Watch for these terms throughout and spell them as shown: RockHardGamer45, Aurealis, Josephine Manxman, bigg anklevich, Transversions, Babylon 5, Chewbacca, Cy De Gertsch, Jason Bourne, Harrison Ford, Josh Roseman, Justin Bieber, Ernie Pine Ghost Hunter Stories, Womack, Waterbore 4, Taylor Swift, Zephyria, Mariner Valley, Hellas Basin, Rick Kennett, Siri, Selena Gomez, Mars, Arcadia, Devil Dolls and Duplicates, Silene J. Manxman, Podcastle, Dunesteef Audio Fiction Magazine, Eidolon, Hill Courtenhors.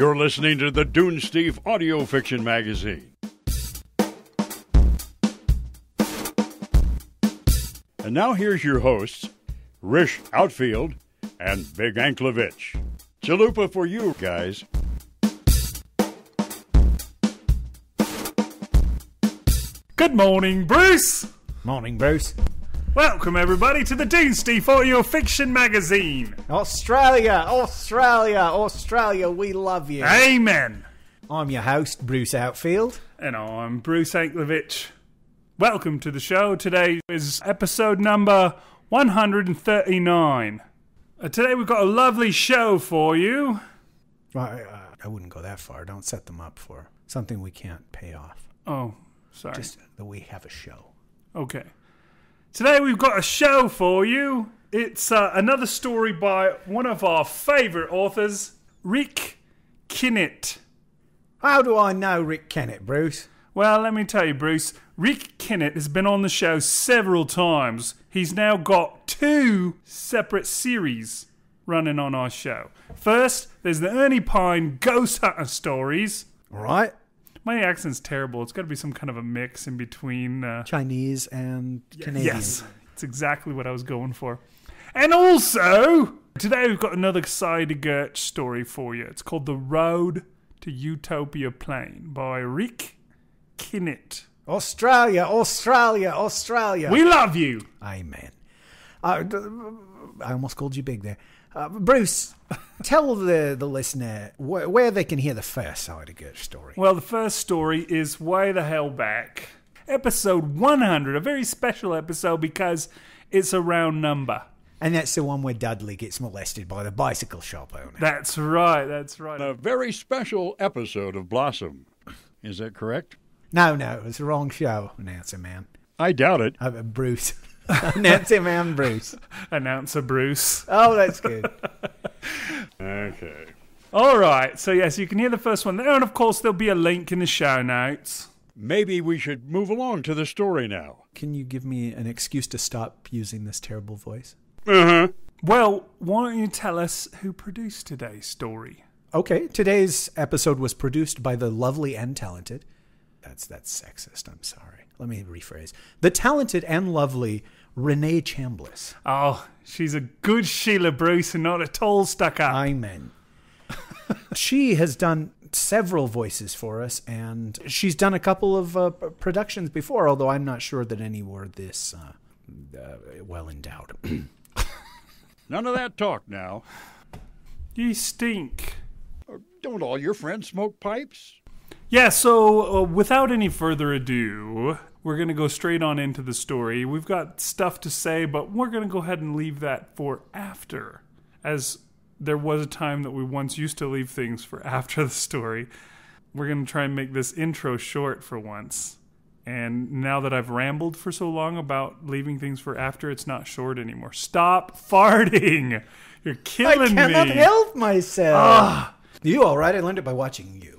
You're listening to the Dunesteef Audio Fiction Magazine. And now here's your hosts, Rish Outfield and Bigg Anklevich. Chalupa for you guys. Good morning, Bruce. Morning, Bruce. Welcome, everybody, to the Dunesteef Audio Fiction Magazine. Australia, Australia, Australia, we love you. Amen. I'm your host, Bruce Outfield. And I'm Bruce Anklevich. Welcome to the show. Today is episode number 139. Today we've got a lovely show for you. I wouldn't go that far. Don't set them up for something we can't pay off. Oh, sorry. Just that we have a show. Okay. Today we've got a show for you. It's another story by one of our favourite authors, Rick Kennett. How do I know Rick Kennett, Bruce? Well, let me tell you, Bruce. Rick Kennett has been on the show several times. He's now got two separate series running on our show. First, there's the Ernie Pine Ghost Hunter Stories. All right. My accent's terrible. It's got to be some kind of a mix in between... Chinese and Canadian. Yes, it's exactly what I was going for. And also, today we've got another Cy De Gertsch story for you. It's called The Road to Utopia Plain by Rick Kennett. Australia, Australia, Australia. We love you. Amen. I almost called you big there. Bruce, tell the listener where they can hear the first Cy De Gertsch story. Well, the first story is way the hell back. Episode 100, a very special episode because it's a round number. And that's the one where Dudley gets molested by the bicycle shop owner. That's right, that's right. A very special episode of Blossom. Is that correct? No, it's the wrong show, Announcer Man. I doubt it. Bruce. Announcer Man Bruce. Announcer Bruce. Oh, that's good. Okay. All right. So, yes, you can hear the first one there. And, of course, there'll be a link in the show notes. Maybe we should move along to the story now. Can you give me an excuse to stop using this terrible voice? Uh-huh. Well, why don't you tell us who produced today's story? Okay. Today's episode was produced by the lovely and talented... That's sexist. I'm sorry. Let me rephrase. The talented and lovely Renee Chambliss. Oh, she's a good Sheila Bruce and not at all stuck up. Amen. She has done several voices for us, and she's done a couple of productions before, although I'm not sure that any were this well endowed. None of that talk now. You stink. Don't all your friends smoke pipes? Yeah, so without any further ado, we're going to go straight on into the story. We've got stuff to say, but we're going to go ahead and leave that for after, as there was a time that we once used to leave things for after the story. We're going to try and make this intro short for once. And now that I've rambled for so long about leaving things for after, it's not short anymore. Stop farting! You're killing me! I cannot help myself! Ugh. You all right? I learned it by watching you.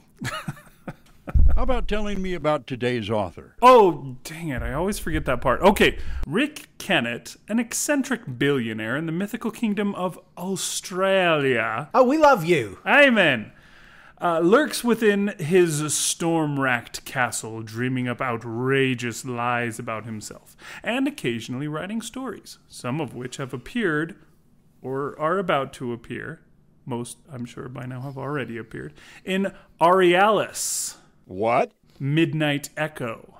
How about telling me about today's author? Oh, dang it. I always forget that part. Okay. Rick Kennett, an eccentric billionaire in the mythical kingdom of Australia. Oh, we love you. Amen. Lurks within his storm-racked castle, dreaming up outrageous lies about himself, and occasionally writing stories, some of which have appeared or are about to appear. Most, I'm sure, by now have already appeared in Aurealis. What? Midnight Echo.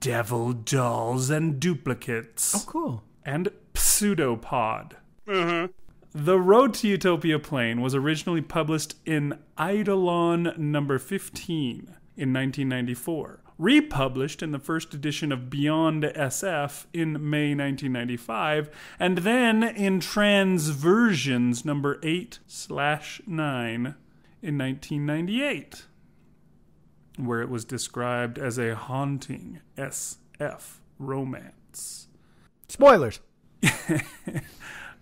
Devil Dolls and Duplicates. Oh, cool. And Pseudopod. Mm-hmm. The Road to Utopia Plain was originally published in Eidolon number 15 in 1994. Republished in the first edition of Beyond SF in May 1995, and then in Transversions number 8/9 in 1998, where it was described as a haunting SF romance. Spoilers.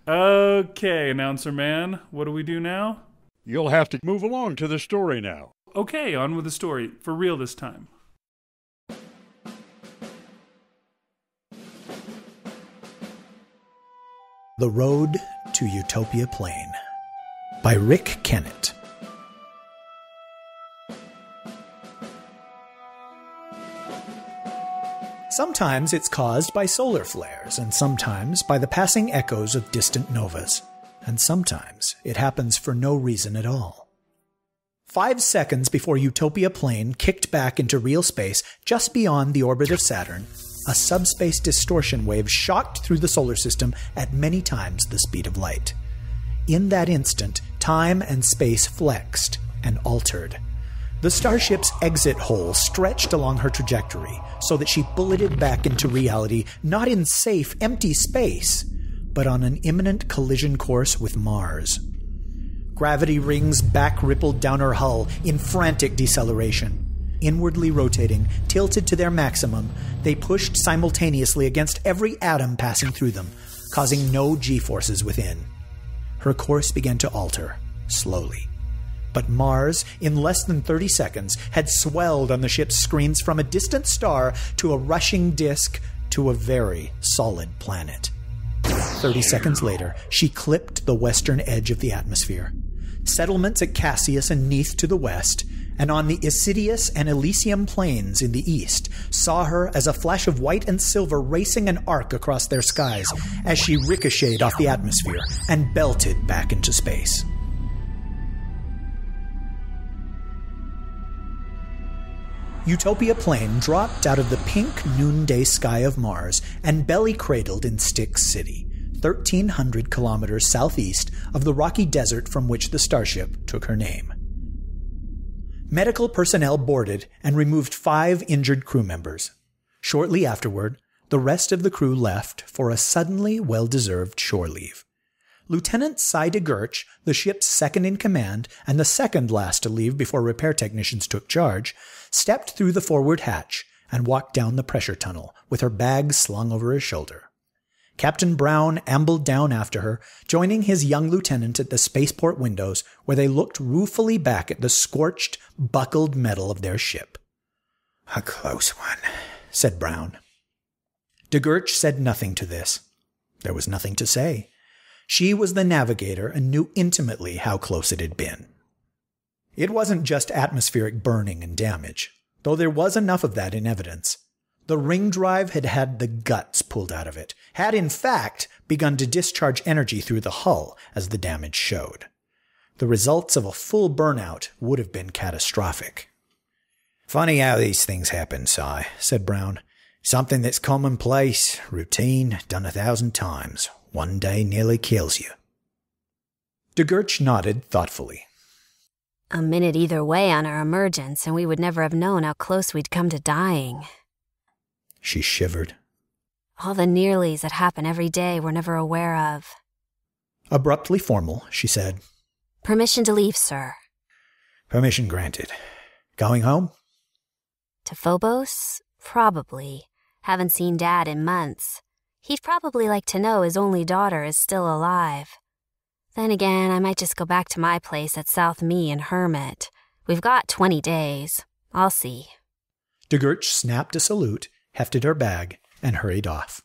Okay, Announcer Man, what do we do now? You'll have to move along to the story now. Okay, on with the story, for real this time. The Road to Utopia Plain by Rick Kennett. Sometimes it's caused by solar flares, and sometimes by the passing echoes of distant novas, and sometimes it happens for no reason at all. 5 seconds before Utopia Plain kicked back into real space, just beyond the orbit of Saturn, a subspace distortion wave shot through the solar system at many times the speed of light. In that instant, time and space flexed and altered. The starship's exit hole stretched along her trajectory so that she bulleted back into reality, not in safe, empty space, but on an imminent collision course with Mars. Gravity rings back rippled down her hull in frantic deceleration. Inwardly rotating, tilted to their maximum, they pushed simultaneously against every atom passing through them, causing no G-forces within. Her course began to alter, slowly. But Mars, in less than 30 seconds, had swelled on the ship's screens from a distant star to a rushing disk to a very solid planet. 30 seconds later, she clipped the western edge of the atmosphere. Settlements at Cassius and Neith to the west, and on the Isidius and Elysium plains in the east, saw her as a flash of white and silver racing an arc across their skies as she ricocheted off the atmosphere and belted back into space. Utopia Plain dropped out of the pink noonday sky of Mars and belly-cradled in Stick City, 1,300 kilometers southeast of the rocky desert from which the starship took her name. Medical personnel boarded and removed 5 injured crew members. Shortly afterward, the rest of the crew left for a suddenly well-deserved shore leave. Lieutenant Cy De Gertsch, the ship's second-in-command and the second last to leave before repair technicians took charge, stepped through the forward hatch and walked down the pressure tunnel with her bag slung over his shoulder. Captain Brown ambled down after her, joining his young lieutenant at the spaceport windows where they looked ruefully back at the scorched, buckled metal of their ship. "A close one," said Brown. De Gertsch said nothing to this. There was nothing to say. She was the navigator and knew intimately how close it had been. It wasn't just atmospheric burning and damage, though there was enough of that in evidence. The ring drive had had the guts pulled out of it, had in fact begun to discharge energy through the hull as the damage showed. The results of a full burnout would have been catastrophic. "Funny how these things happen, Cy," said Brown. "Something that's commonplace, routine, done 1,000 times. One day nearly kills you." De Gertsch nodded thoughtfully. "A minute either way on our emergence, and we would never have known how close we'd come to dying." She shivered. "All the nearlies that happen every day we're never aware of." Abruptly formal, she said, "Permission to leave, sir." "Permission granted. Going home?" "To Phobos? Probably. Haven't seen Dad in months. He'd probably like to know his only daughter is still alive. Then again, I might just go back to my place at South Mie and Hermit. We've got 20 days. I'll see." De Gertsch snapped a salute, hefted her bag, and hurried off.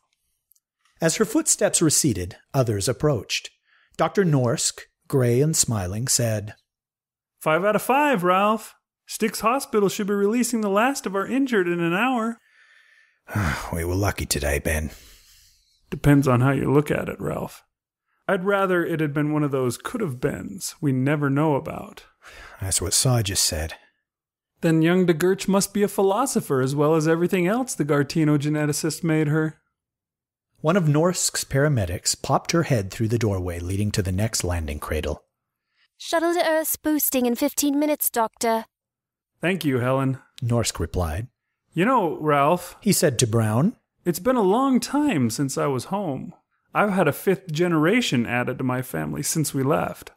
As her footsteps receded, others approached. Dr. Norsk, gray and smiling, said, "5 out of 5, Ralph. Stick's hospital should be releasing the last of our injured in an hour." "We were lucky today, Ben." "Depends on how you look at it, Ralph. I'd rather it had been one of those could-have-beens we never know about." "That's what Cy just said." "Then young De Gertsch must be a philosopher as well as everything else the Gartino geneticist made her." One of Norsk's paramedics popped her head through the doorway leading to the next landing cradle. "Shuttle to Earth's boosting in 15 minutes, Doctor." "Thank you, Helen," Norsk replied. "You know, Ralph," he said to Brown, "it's been a long time since I was home. I've had a 5th generation added to my family since we left."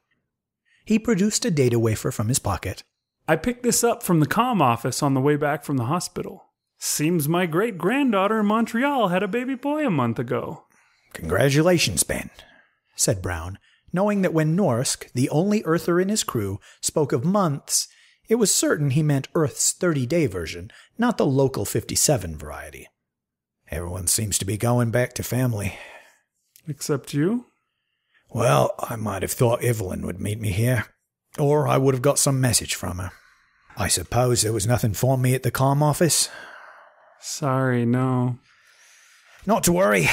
He produced a data wafer from his pocket. "I picked this up from the comm office on the way back from the hospital. Seems my great-granddaughter in Montreal had a baby boy a month ago." "Congratulations, Ben," said Brown, knowing that when Norsk, the only Earther in his crew, spoke of months, it was certain he meant Earth's 30-day version, not the local 57 variety. "Everyone seems to be going back to family." "Except you?" "Well, I might have thought Evelyn would meet me here, or I would have got some message from her. I suppose there was nothing for me at the comm office." Sorry, no. Not to worry.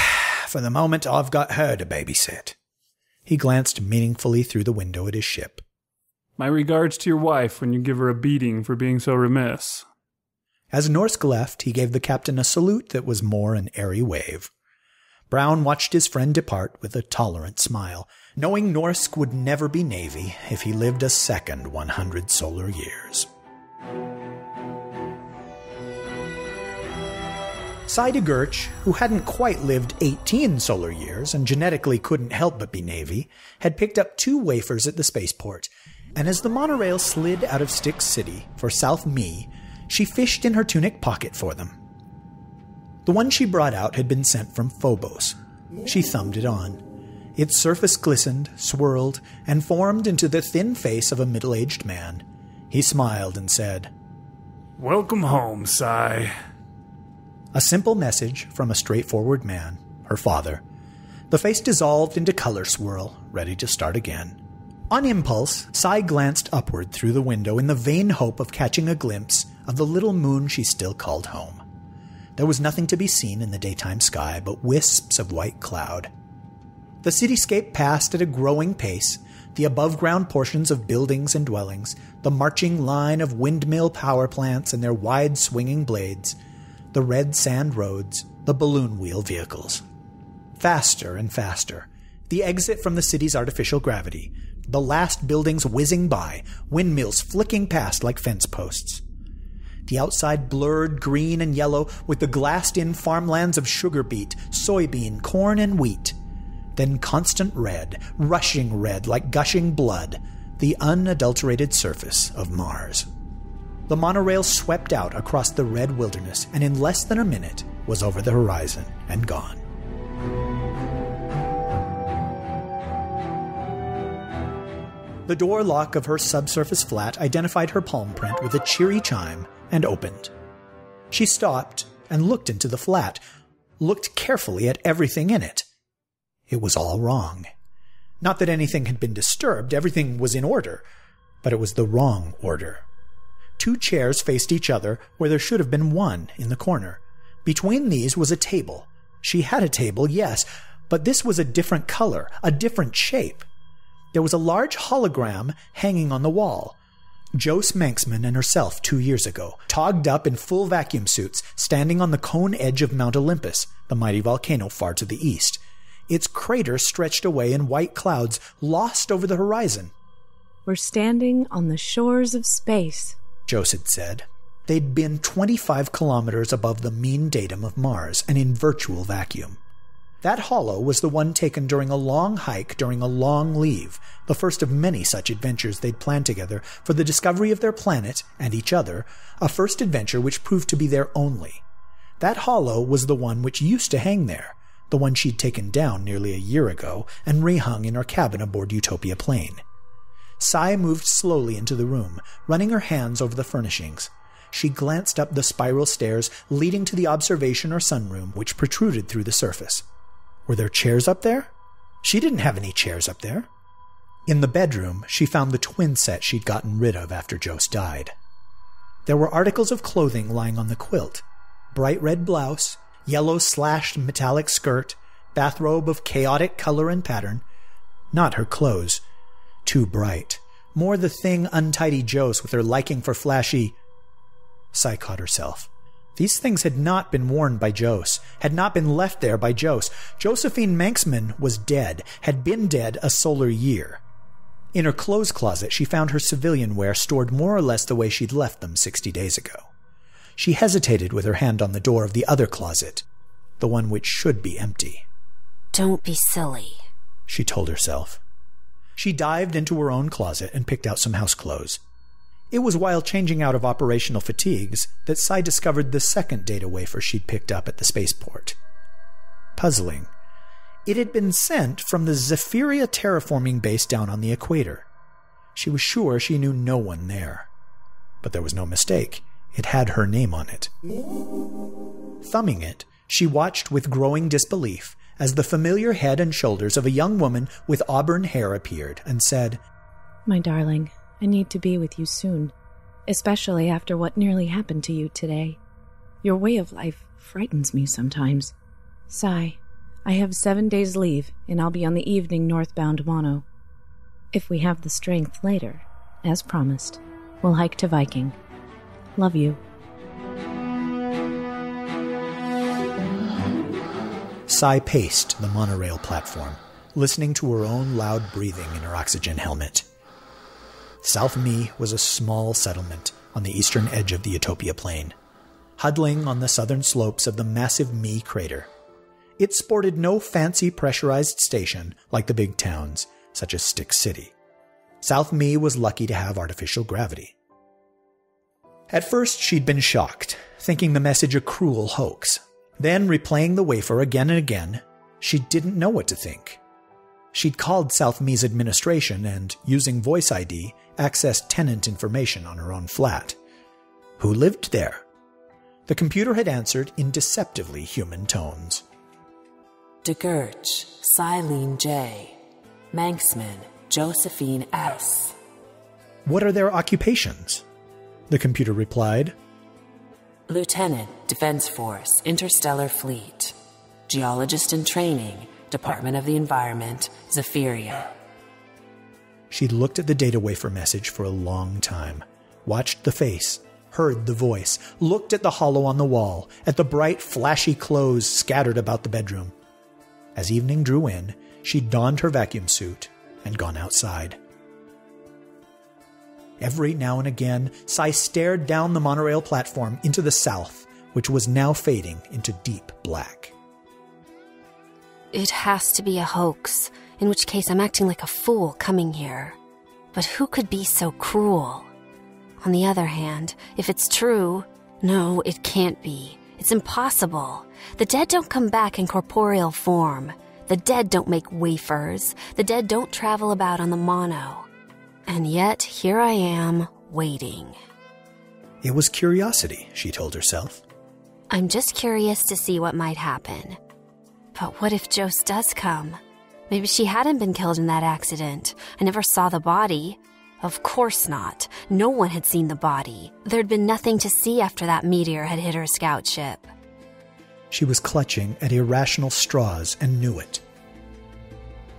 For the moment, I've got her to babysit. He glanced meaningfully through the window at his ship. My regards to your wife when you give her a beating for being so remiss. As Norsk left, he gave the captain a salute that was more an airy wave. Brown watched his friend depart with a tolerant smile, knowing Norsk would never be Navy if he lived a second 100 solar years. Cy De Gertsch, who hadn't quite lived 18 solar years and genetically couldn't help but be Navy, had picked up 2 wafers at the spaceport, and as the monorail slid out of Stick City for South Mie, she fished in her tunic pocket for them. The one she brought out had been sent from Phobos. She thumbed it on. Its surface glistened, swirled, and formed into the thin face of a middle-aged man. He smiled and said, "Welcome home, Cy." A simple message from a straightforward man, her father. The face dissolved into color swirl, ready to start again. On impulse, Cy glanced upward through the window in the vain hope of catching a glimpse of the little moon she still called home. There was nothing to be seen in the daytime sky but wisps of white cloud. The cityscape passed at a growing pace, the above-ground portions of buildings and dwellings, the marching line of windmill power plants and their wide swinging blades, the red sand roads, the balloon wheel vehicles. Faster and faster, the exit from the city's artificial gravity, the last buildings whizzing by, windmills flicking past like fence posts. The outside blurred green and yellow with the glassed-in farmlands of sugar beet, soybean, corn, and wheat. Then constant red, rushing red like gushing blood, the unadulterated surface of Mars. The monorail swept out across the red wilderness and in less than a minute was over the horizon and gone. The door lock of her subsurface flat identified her palm print with a cheery chime and opened. She stopped and looked into the flat, looked carefully at everything in it. It was all wrong. Not that anything had been disturbed, everything was in order, but it was the wrong order. 2 chairs faced each other where there should have been one in the corner. Between these was a table. She had a table, yes, but this was a different color, a different shape. There was a large hologram hanging on the wall. Jose Manxman and herself 2 years ago, togged up in full vacuum suits, standing on the cone edge of Mount Olympus, the mighty volcano far to the east. Its crater stretched away in white clouds, lost over the horizon. "We're standing on the shores of space," Jose had said. They'd been 25 kilometers above the mean datum of Mars, and in virtual vacuum. That hollow was the one taken during a long hike during a long leave, the first of many such adventures they'd planned together for the discovery of their planet and each other, a first adventure which proved to be their only. That hollow was the one which used to hang there, the one she'd taken down nearly a year ago and rehung in her cabin aboard Utopia Plain. Cy moved slowly into the room, running her hands over the furnishings. She glanced up the spiral stairs leading to the observation or sunroom, which protruded through the surface. Were there chairs up there? She didn't have any chairs up there. In the bedroom, she found the twin set she'd gotten rid of after Jose died. There were articles of clothing lying on the quilt. Bright red blouse, yellow slashed metallic skirt, bathrobe of chaotic color and pattern. Not her clothes. Too bright. More the thing untidy Jose with her liking for flashy... Cy caught herself. These things had not been worn by Jose, had not been left there by Jose. Josephine Manxman was dead, had been dead a solar year. In her clothes closet, she found her civilian wear stored more or less the way she'd left them 60 days ago. She hesitated with her hand on the door of the other closet, the one which should be empty. "Don't be silly," she told herself. She dived into her own closet and picked out some house clothes. It was while changing out of operational fatigues that Cy discovered the second data wafer she'd picked up at the spaceport. Puzzling. It had been sent from the Zephyria terraforming base down on the equator. She was sure she knew no one there. But there was no mistake. It had her name on it. Thumbing it, she watched with growing disbelief as the familiar head and shoulders of a young woman with auburn hair appeared and said, "My darling, I need to be with you soon, especially after what nearly happened to you today. Your way of life frightens me sometimes. Sigh. I have 7 days leave, and I'll be on the evening northbound mono. If we have the strength later, as promised, we'll hike to Viking. Love you. Cy paced the monorail platform, listening to her own loud breathing in her oxygen helmet. South Mie was a small settlement on the eastern edge of the Utopia Plain, huddling on the southern slopes of the massive Mie crater. It sported no fancy pressurized station like the big towns, such as Stick City. South Mie was lucky to have artificial gravity. At first, she'd been shocked, thinking the message a cruel hoax. Then, replaying the wafer again and again, she didn't know what to think. She'd called South Mie's administration and, using Voice ID, accessed tenant information on her own flat. Who lived there? The computer had answered in deceptively human tones. De Gertsch, Silene J. Manxman, Josephine S. What are their occupations? The computer replied. Lieutenant, Defense Force, Interstellar Fleet. Geologist in Training, Department of the Environment, Zephyria. She looked at the data wafer message for a long time, watched the face, heard the voice, looked at the hollow on the wall, at the bright, flashy clothes scattered about the bedroom. As evening drew in, she'd donned her vacuum suit and gone outside. Every now and again, Cy stared down the monorail platform into the south, which was now fading into deep black. It has to be a hoax, in which case I'm acting like a fool coming here. But who could be so cruel? On the other hand, if it's true, no, it can't be. It's impossible. The dead don't come back in corporeal form. The dead don't make wafers. The dead don't travel about on the mono. And yet, here I am, waiting. It was curiosity, she told herself. I'm just curious to see what might happen. But what if Jose does come? Maybe she hadn't been killed in that accident. I never saw the body. Of course not. No one had seen the body. There'd been nothing to see after that meteor had hit her scout ship. She was clutching at irrational straws and knew it.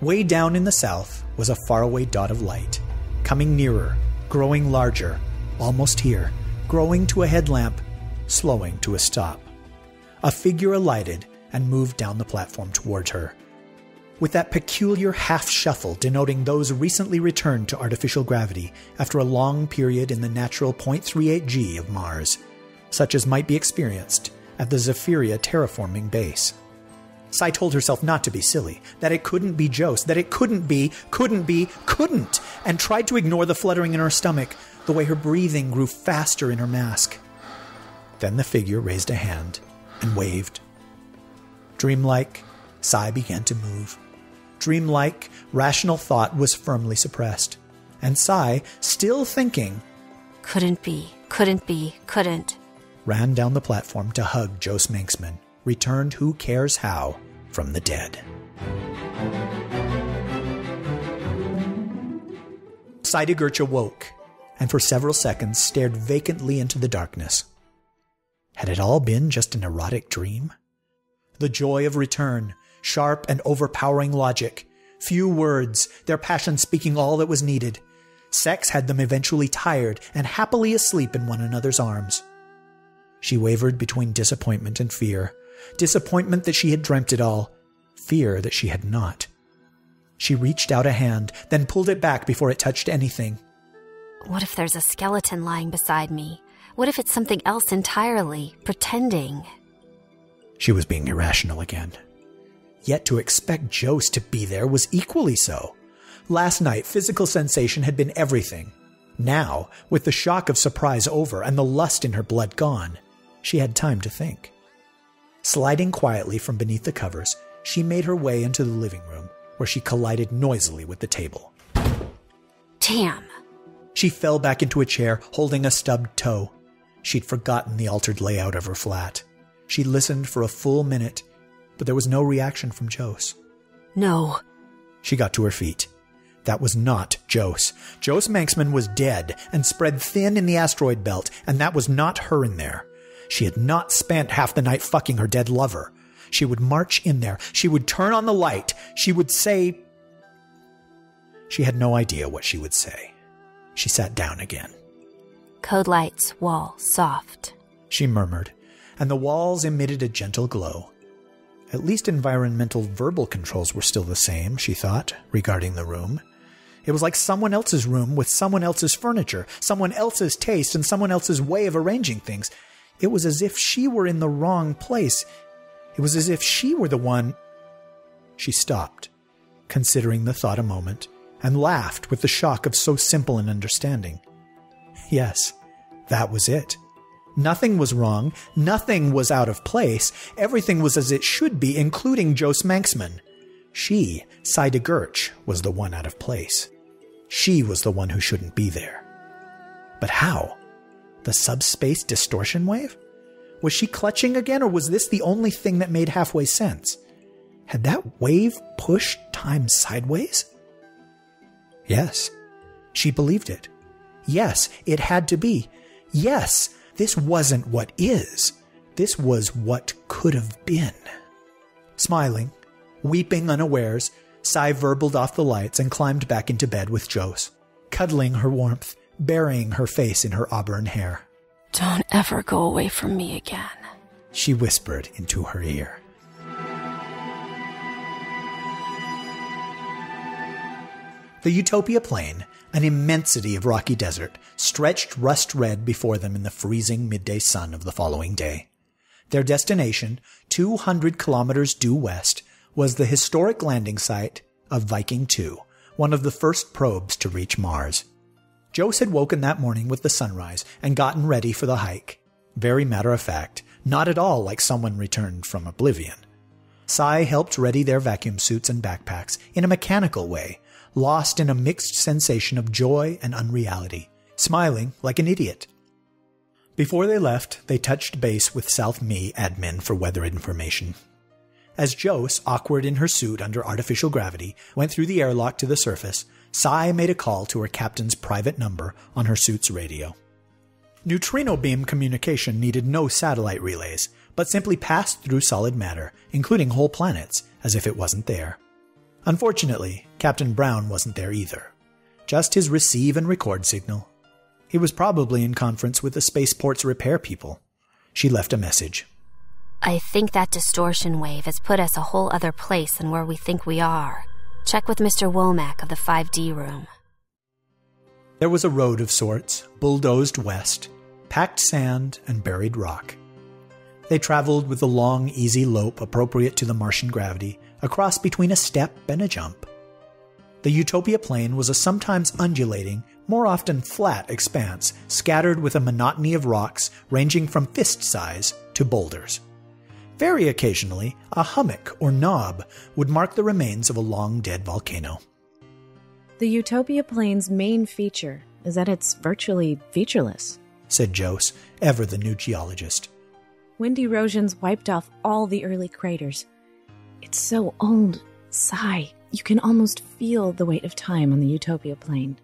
Way down in the south was a faraway dot of light. Coming nearer, growing larger, almost here, growing to a headlamp, slowing to a stop. A figure alighted and moved down the platform toward her. With that peculiar half-shuffle denoting those recently returned to artificial gravity after a long period in the natural 0.38 G of Mars, such as might be experienced at the Zephyria terraforming base. Cy told herself not to be silly, that it couldn't be Jose, that it couldn't be, and tried to ignore the fluttering in her stomach, the way her breathing grew faster in her mask. Then the figure raised a hand and waved. Dreamlike, Cy began to move. Dreamlike, rational thought was firmly suppressed, and Cy, still thinking, couldn't be, ran down the platform to hug Jose Manxman, returned who cares how from the dead. Cy De Gertsch awoke, and for several seconds stared vacantly into the darkness. Had it all been just an erotic dream? The joy of return, sharp and overpowering logic, few words, their passion speaking all that was needed. Sex had them eventually tired and happily asleep in one another's arms. She wavered between disappointment and fear. Disappointment that she had dreamt it all, fear that she had not. She reached out a hand, then pulled it back before it touched anything. What if there's a skeleton lying beside me? What if it's something else entirely, pretending? She was being irrational again. Yet to expect Jose to be there was equally so. Last night, physical sensation had been everything. Now, with the shock of surprise over and the lust in her blood gone, she had time to think. Sliding quietly from beneath the covers, she made her way into the living room, where she collided noisily with the table. Damn! She fell back into a chair, holding a stubbed toe. She'd forgotten the altered layout of her flat. She listened for a full minute, but there was no reaction from Jose. No. She got to her feet. That was not Jose. Jose Manxman was dead and spread thin in the asteroid belt, and that was not her in there. She had not spent half the night fucking her dead lover. She would march in there. She would turn on the light. She would say... She had no idea what she would say. She sat down again. Code lights, wall, soft, she murmured, and the walls emitted a gentle glow. At least environmental verbal controls were still the same, she thought, regarding the room. It was like someone else's room with someone else's furniture, someone else's taste, and someone else's way of arranging things. It was as if she were in the wrong place. It was as if she were the one... She stopped, considering the thought a moment, and laughed with the shock of so simple an understanding. Yes, that was it. Nothing was wrong. Nothing was out of place. Everything was as it should be, including Jos Manxman. She, Cy De Gertsch, was the one out of place. She was the one who shouldn't be there. But how? The subspace distortion wave? Was she clutching again, or was this the only thing that made halfway sense? Had that wave pushed time sideways? Yes, she believed it. Yes, it had to be. Yes, this wasn't what is. This was what could have been. Smiling, weeping unawares, Cy verbaled off the lights and climbed back into bed with Jos, cuddling her warmth, burying her face in her auburn hair. Don't ever go away from me again, she whispered into her ear. The Utopia Plain, an immensity of rocky desert, stretched rust-red before them in the freezing midday sun of the following day. Their destination, 200 kilometers due west, was the historic landing site of Viking II, one of the first probes to reach Mars. Jos had woken that morning with the sunrise and gotten ready for the hike. Very matter-of-fact, not at all like someone returned from oblivion. Cy helped ready their vacuum suits and backpacks in a mechanical way, lost in a mixed sensation of joy and unreality, smiling like an idiot. Before they left, they touched base with South Mie admin for weather information. As Jos, awkward in her suit under artificial gravity, went through the airlock to the surface, Cy made a call to her captain's private number on her suit's radio. Neutrino beam communication needed no satellite relays, but simply passed through solid matter, including whole planets, as if it wasn't there. Unfortunately, Captain Brown wasn't there either. Just his receive and record signal. He was probably in conference with the spaceport's repair people. She left a message. I think that distortion wave has put us a whole other place than where we think we are. Check with Mr. Womack of the 5D room. There was a road of sorts, bulldozed west, packed sand and buried rock. They traveled with the long, easy lope appropriate to the Martian gravity, a cross between a step and a jump. The Utopia Plain was a sometimes undulating, more often flat expanse, scattered with a monotony of rocks ranging from fist size to boulders. Very occasionally, a hummock or knob would mark the remains of a long-dead volcano. The Utopia Plain's main feature is that it's virtually featureless, said Jos, ever the new geologist. Wind erosion's wiped off all the early craters. It's so old, Cy. You can almost feel the weight of time on the Utopia Plain.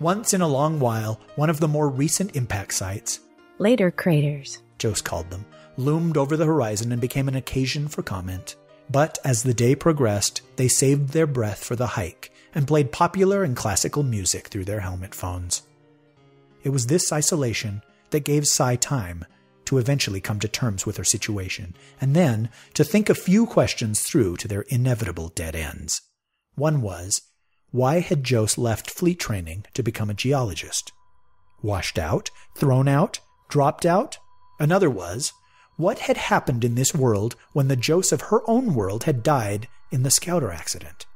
Once in a long while, one of the more recent impact sites, later craters, Jos called them, loomed over the horizon and became an occasion for comment. But as the day progressed, they saved their breath for the hike and played popular and classical music through their helmet phones. It was this isolation that gave Cy time to eventually come to terms with her situation, and then to think a few questions through to their inevitable dead ends. One was, why had Jos left fleet training to become a geologist? Washed out? Thrown out? Dropped out? Another was, what had happened in this world when the Jos of her own world had died in the scouter accident?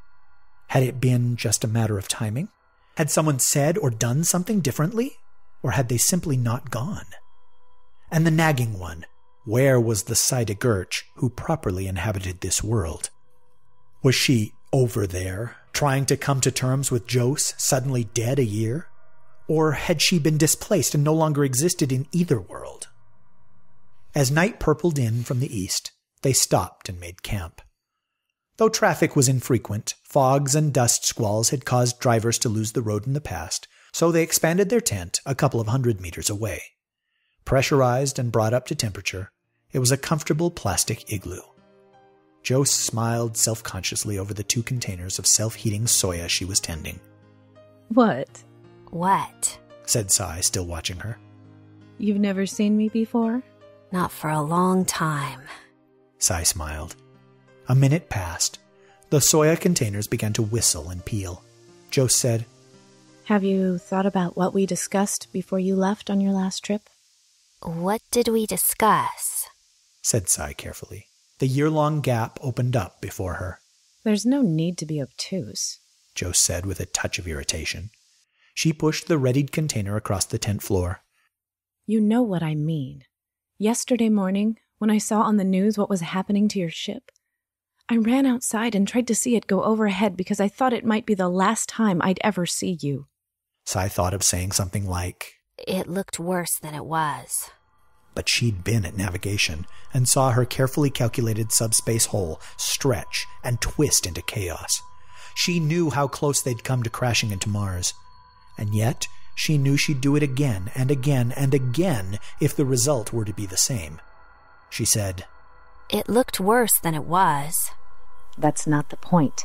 Had it been just a matter of timing? Had someone said or done something differently? Or had they simply not gone? And the nagging one, where was the Cy De Gertsch who properly inhabited this world? Was she over there, trying to come to terms with Jos, suddenly dead a year? Or had she been displaced and no longer existed in either world? As night purpled in from the east, they stopped and made camp. Though traffic was infrequent, fogs and dust squalls had caused drivers to lose the road in the past, so they expanded their tent a couple of hundred meters away. Pressurized and brought up to temperature, it was a comfortable plastic igloo. Joe smiled self-consciously over the 2 containers of self-heating soya she was tending. "What?" "What?" said Cy, still watching her. "You've never seen me before?" "Not for a long time." Cy smiled. A minute passed. The soya containers began to whistle and peel. Joe said, "Have you thought about what we discussed before you left on your last trip?" "What did we discuss?" said Cy carefully. The year-long gap opened up before her. "There's no need to be obtuse," Joe said with a touch of irritation. She pushed the readied container across the tent floor. "You know what I mean. Yesterday morning, when I saw on the news what was happening to your ship, I ran outside and tried to see it go overhead because I thought it might be the last time I'd ever see you." Cy thought of saying something like, "It looked worse than it was." But she'd been at navigation and saw her carefully calculated subspace hole stretch and twist into chaos. She knew how close they'd come to crashing into Mars. And yet, she knew she'd do it again and again and again if the result were to be the same. She said, "It looked worse than it was." "That's not the point.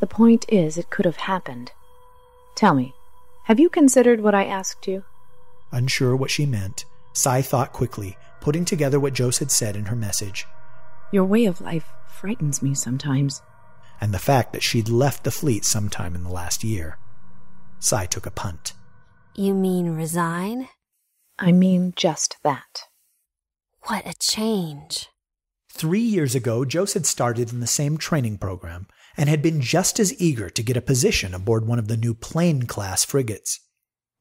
The point is it could have happened. Tell me, have you considered what I asked you?" Unsure what she meant, Cy thought quickly, putting together what Jose had said in her message. "Your way of life frightens me sometimes." And the fact that she'd left the fleet sometime in the last year. Cy took a punt. "You mean resign?" "I mean just that." "What a change." 3 years ago, Jose had started in the same training program and had been just as eager to get a position aboard one of the new Plain-class frigates.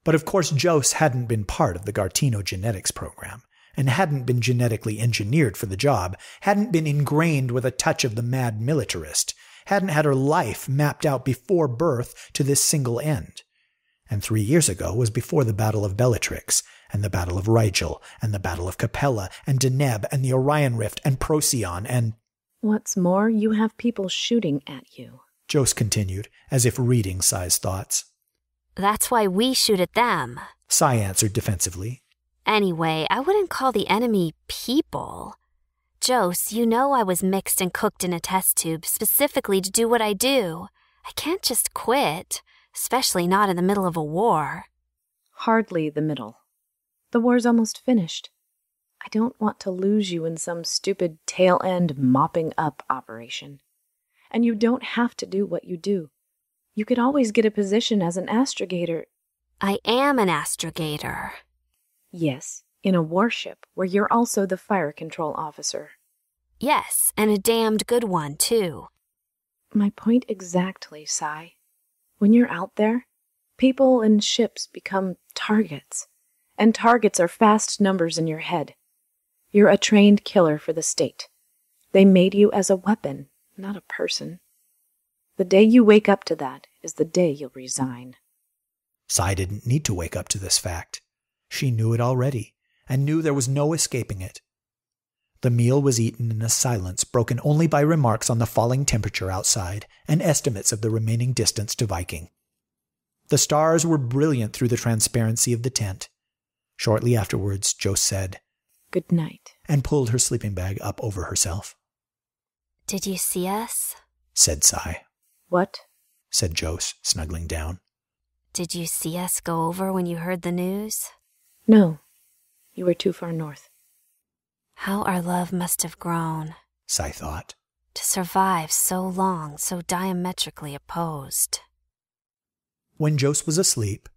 But of course, Jose hadn't been part of the Gartino genetics program, and hadn't been genetically engineered for the job, hadn't been ingrained with a touch of the mad militarist, hadn't had her life mapped out before birth to this single end. And 3 years ago was before the Battle of Bellatrix, and the Battle of Rigel, and the Battle of Capella, and Deneb, and the Orion Rift, and Procyon, and— "What's more, you have people shooting at you," Jose continued, as if reading Cy's thoughts. "That's why we shoot at them," Cy answered defensively. "Anyway, I wouldn't call the enemy people. Jose, you know I was mixed and cooked in a test tube specifically to do what I do. I can't just quit, especially not in the middle of a war." "Hardly the middle. The war's almost finished. I don't want to lose you in some stupid tail-end mopping-up operation. And you don't have to do what you do. You could always get a position as an astrogator." "I am an astrogator." "Yes, in a warship where you're also the fire control officer." "Yes, and a damned good one, too." "My point exactly, Cy. When you're out there, people and ships become targets, and targets are fast numbers in your head. You're a trained killer for the state. They made you as a weapon, not a person. The day you wake up to that is the day you'll resign." Cy didn't need to wake up to this fact. She knew it already, and knew there was no escaping it. The meal was eaten in a silence broken only by remarks on the falling temperature outside and estimates of the remaining distance to Viking. The stars were brilliant through the transparency of the tent. Shortly afterwards, Joe said, "Good night," and pulled her sleeping bag up over herself. "Did you see us?" said Cy. "What?" said Jose, snuggling down. "Did you see us go over when you heard the news?" "No. You were too far north." "How our love must have grown," Cy thought, "to survive so long, so diametrically opposed." When Jose was asleep,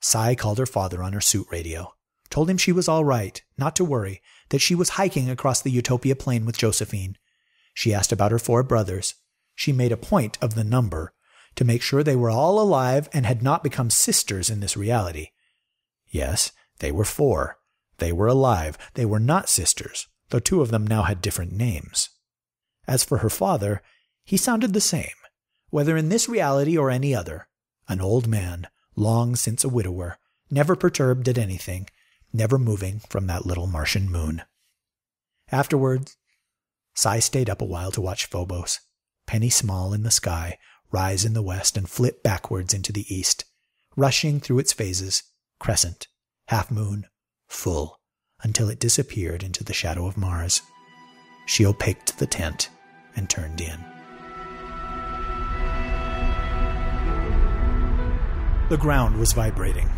Cy called her father on her suit radio, told him she was all right, not to worry, that she was hiking across the Utopia Plain with Josephine. She asked about her 4 brothers. She made a point of the number, to make sure they were all alive and had not become sisters in this reality. Yes, they were 4. They were alive. They were not sisters, though 2 of them now had different names. As for her father, he sounded the same, whether in this reality or any other. An old man, long since a widower, never perturbed at anything, never moving from that little Martian moon. Afterwards, Cy stayed up a while to watch Phobos, penny small in the sky, rise in the west and flip backwards into the east, rushing through its phases, crescent, half-moon, full, until it disappeared into the shadow of Mars. She opaqued the tent and turned in. The ground was vibrating,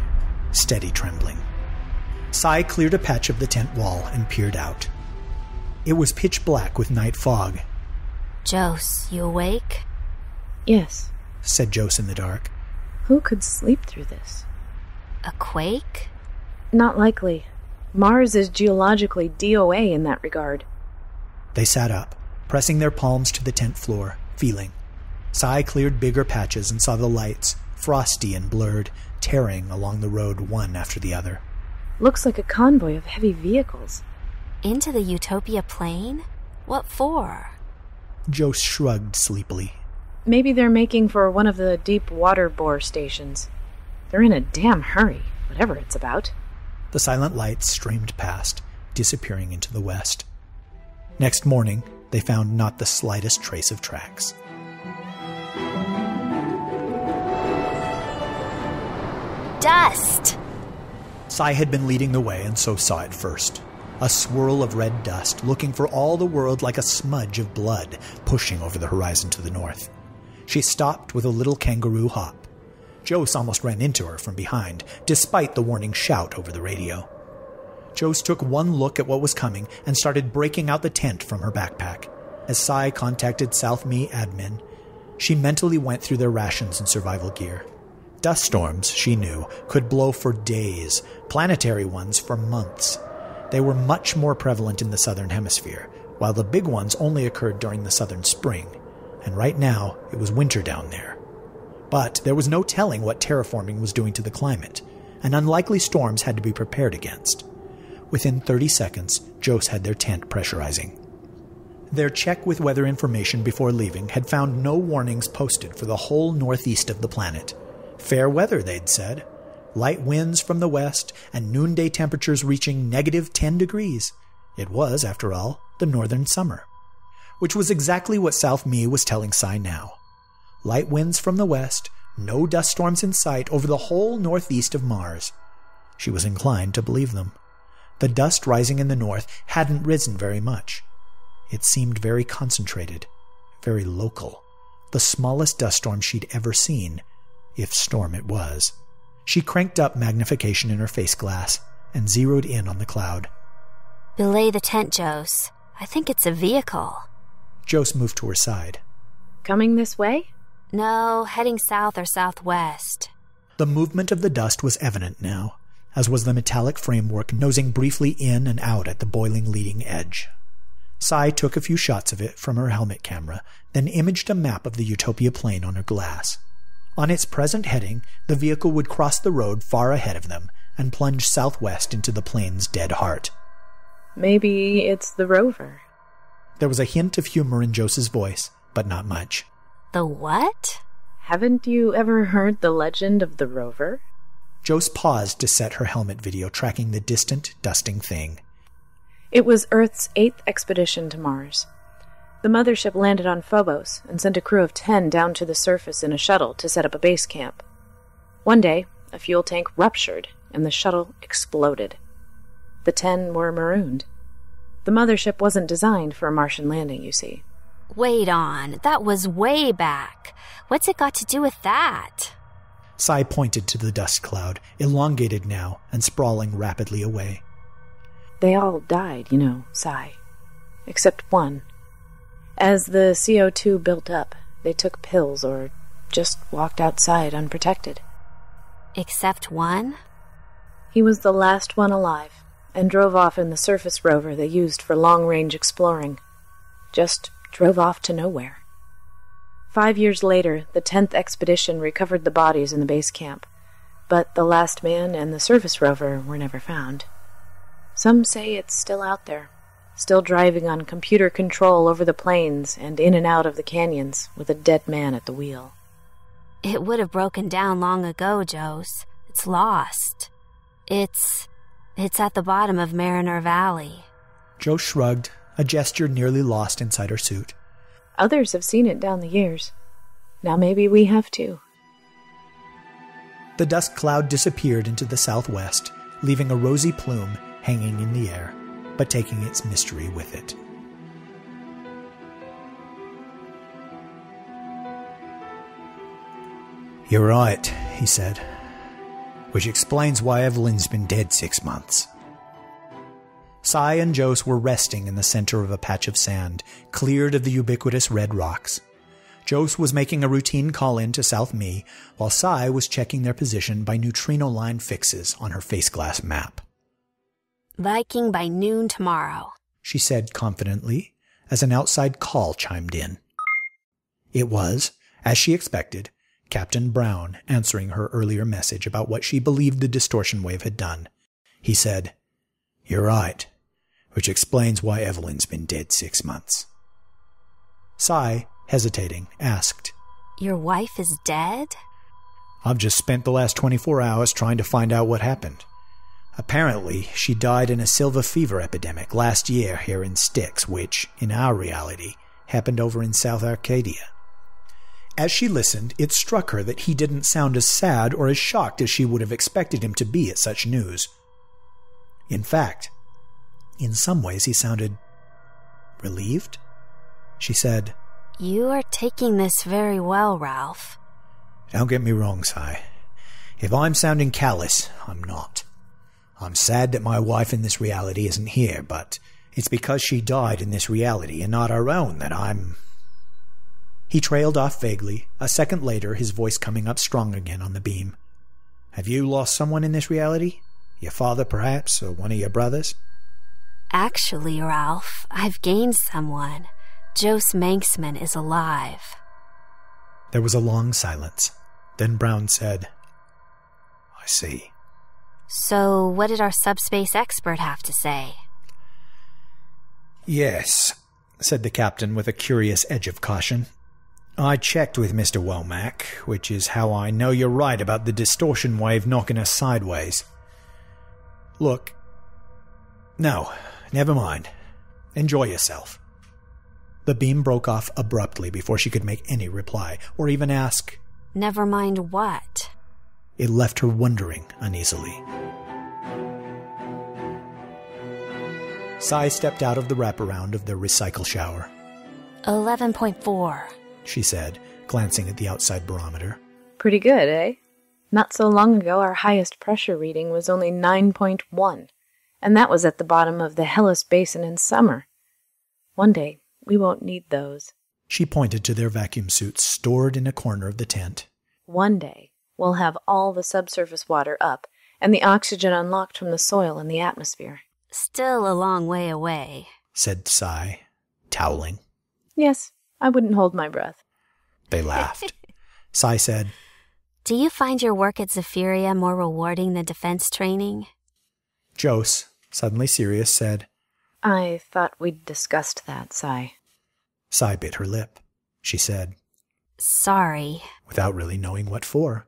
steady trembling. Cy cleared a patch of the tent wall and peered out. It was pitch black with night fog. Jose, you awake? Yes, said Jose in the dark. Who could sleep through this? A quake? Not likely. Mars is geologically DOA in that regard. They sat up, pressing their palms to the tent floor, feeling. Cy cleared bigger patches and saw the lights, frosty and blurred, tearing along the road one after the other. Looks like a convoy of heavy vehicles. Into the Utopia Plain? What for? Jose shrugged sleepily. Maybe they're making for one of the deep Waterbore stations. They're in a damn hurry, whatever it's about. The silent lights streamed past, disappearing into the west. Next morning, they found not the slightest trace of tracks. Dust! Cy had been leading the way and so saw it first. A swirl of red dust, looking for all the world like a smudge of blood, pushing over the horizon to the north. She stopped with a little kangaroo hop. Jose almost ran into her from behind, despite the warning shout over the radio. Jose took one look at what was coming and started breaking out the tent from her backpack. As Cy contacted South Mie admin, she mentally went through their rations and survival gear. Dust storms, she knew, could blow for days, planetary ones for months. They were much more prevalent in the southern hemisphere, while the big ones only occurred during the southern spring, and right now it was winter down there. But there was no telling what terraforming was doing to the climate, and unlikely storms had to be prepared against. Within 30 seconds, Jose had their tent pressurizing. Their check with weather information before leaving had found no warnings posted for the whole northeast of the planet. Fair weather, they'd said. Light winds from the west and noonday temperatures reaching -10 degrees. It was, after all, the northern summer. Which was exactly what South Mie was telling Cy now. Light winds from the west, no dust storms in sight over the whole northeast of Mars. She was inclined to believe them. The dust rising in the north hadn't risen very much. It seemed very concentrated, very local. The smallest dust storm she'd ever seen, if storm it was. She cranked up magnification in her face glass and zeroed in on the cloud. Belay the tent, Jose. I think it's a vehicle. Jose moved to her side. Coming this way? No, heading south or southwest. The movement of the dust was evident now, as was the metallic framework nosing briefly in and out at the boiling leading edge. Cy took a few shots of it from her helmet camera, then imaged a map of the Utopia Plain on her glass. On its present heading, the vehicle would cross the road far ahead of them and plunge southwest into the plain's dead heart. Maybe it's the rover. There was a hint of humor in Jose's voice, but not much. The what? Haven't you ever heard the legend of the rover? Jose paused to set her helmet video, tracking the distant, dusting thing. It was Earth's 8th expedition to Mars. The mothership landed on Phobos and sent a crew of 10 down to the surface in a shuttle to set up a base camp. One day, a fuel tank ruptured and the shuttle exploded. The 10 were marooned. The mothership wasn't designed for a Martian landing, you see. Wait on, that was way back. What's it got to do with that? Cy pointed to the dust cloud, elongated now and sprawling rapidly away. They all died, you know, Cy. Except one. As the CO2 built up, they took pills or just walked outside unprotected. Except one? He was the last one alive, and drove off in the surface rover they used for long-range exploring. Just drove off to nowhere. 5 years later, the 10th expedition recovered the bodies in the base camp, but the last man and the surface rover were never found. Some say it's still out there. Still driving on computer control over the plains and in and out of the canyons with a dead man at the wheel. It would have broken down long ago, Jose. It's lost. It's at the bottom of Mariner Valley. Jose shrugged, a gesture nearly lost inside her suit. Others have seen it down the years. Now maybe we have too. The dust cloud disappeared into the southwest, leaving a rosy plume hanging in the air, but taking its mystery with it. "You're right," he said, "which explains why Evelyn's been dead 6 months." Cy and Jose were resting in the center of a patch of sand, cleared of the ubiquitous red rocks. Jose was making a routine call-in to South Mie, while Cy was checking their position by neutrino-line fixes on her face-glass map. "Viking by noon tomorrow," she said confidently, as an outside call chimed in. It was, as she expected, Captain Brown answering her earlier message about what she believed the distortion wave had done. He said, "You're right, which explains why Evelyn's been dead 6 months." Cy, hesitating, asked, "Your wife is dead?" "I've just spent the last 24 hours trying to find out what happened. Apparently, she died in a silver fever epidemic last year here in Styx, which, in our reality, happened over in South Arcadia." As she listened, it struck her that he didn't sound as sad or as shocked as she would have expected him to be at such news. In fact, in some ways he sounded relieved. She said, "You are taking this very well, Ralph." "Don't get me wrong, Cy. If I'm sounding callous, I'm not. I'm sad that my wife in this reality isn't here, but it's because she died in this reality and not our own that I'm—" He trailed off vaguely, a second later his voice coming up strong again on the beam. "Have you lost someone in this reality? Your father, perhaps, or one of your brothers?" "Actually, Ralph, I've gained someone. Josephine Manxman is alive." There was a long silence. Then Brown said, "I see. So what did our subspace expert have to say?" "Yes," said the captain with a curious edge of caution. "I checked with Mr. Womack, which is how I know you're right about the distortion wave knocking us sideways. Look. No, never mind. Enjoy yourself." The beam broke off abruptly before she could make any reply, or even ask, "Never mind what?" It left her wondering uneasily. Cy stepped out of the wraparound of their recycle shower. 11.4, she said, glancing at the outside barometer. "Pretty good, eh? Not so long ago our highest pressure reading was only 9.1, and that was at the bottom of the Hellas Basin in summer. One day we won't need those." She pointed to their vacuum suits stored in a corner of the tent. "One day we'll have all the subsurface water up, and the oxygen unlocked from the soil and the atmosphere." "Still a long way away," said Cy, toweling. "Yes, I wouldn't hold my breath." They laughed. Cy said, "Do you find your work at Zephyria more rewarding than defense training?" Jose, suddenly serious, said, "I thought we'd discussed that, Cy." Cy bit her lip. She said, "Sorry," without really knowing what for.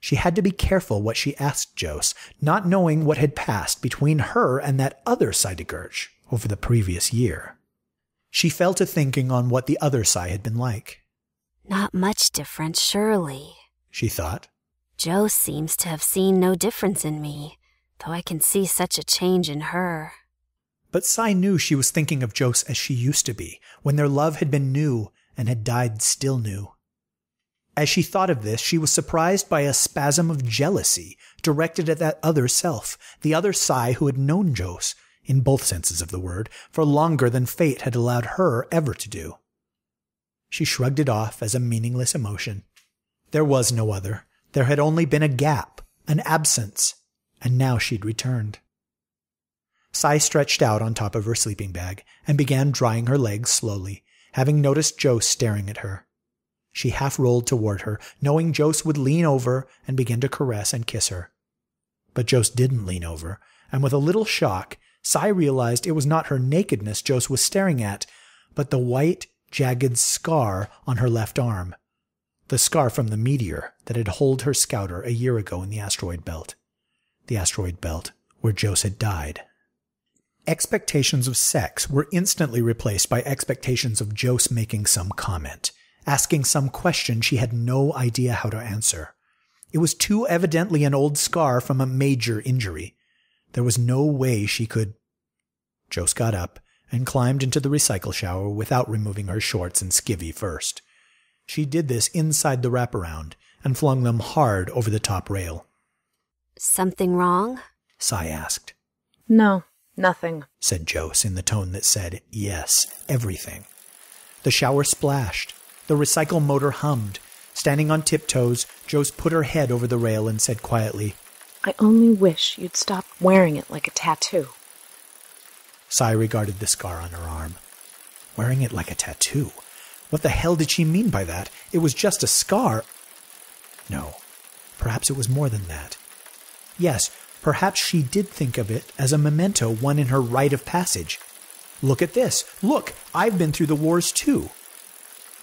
She had to be careful what she asked Jose, not knowing what had passed between her and that other Cy De Gertsch over the previous year. She fell to thinking on what the other Cy had been like. "Not much different, surely," she thought. "Jose seems to have seen no difference in me, though I can see such a change in her." But Cy knew she was thinking of Jose as she used to be, when their love had been new and had died still new. As she thought of this, she was surprised by a spasm of jealousy directed at that other self, the other Cy who had known Jose, in both senses of the word, for longer than fate had allowed her ever to do. She shrugged it off as a meaningless emotion. There was no other. There had only been a gap, an absence, and now she'd returned. Cy stretched out on top of her sleeping bag and began drying her legs slowly, having noticed Jose staring at her. She half rolled toward her, knowing Jose would lean over and begin to caress and kiss her. But Jose didn't lean over, and with a little shock, Cy realized it was not her nakedness Jose was staring at, but the white, jagged scar on her left arm, the scar from the meteor that had holed her scouter a year ago in the asteroid belt where Jose had died. Expectations of sex were instantly replaced by expectations of Jose making some comment, asking some question she had no idea how to answer. It was too evidently an old scar from a major injury. There was no way she could... Jose got up and climbed into the recycle shower without removing her shorts and skivvy first. She did this inside the wraparound and flung them hard over the top rail. "Something wrong?" Cy asked. "No, nothing," said Jose in the tone that said, yes, everything. The shower splashed. The recycle motor hummed. Standing on tiptoes, Jose put her head over the rail and said quietly, "I only wish you'd stop wearing it like a tattoo." Cy regarded the scar on her arm. Wearing it like a tattoo? What the hell did she mean by that? It was just a scar. No, perhaps it was more than that. Yes, perhaps she did think of it as a memento, one in her rite of passage. Look at this. Look, I've been through the wars too.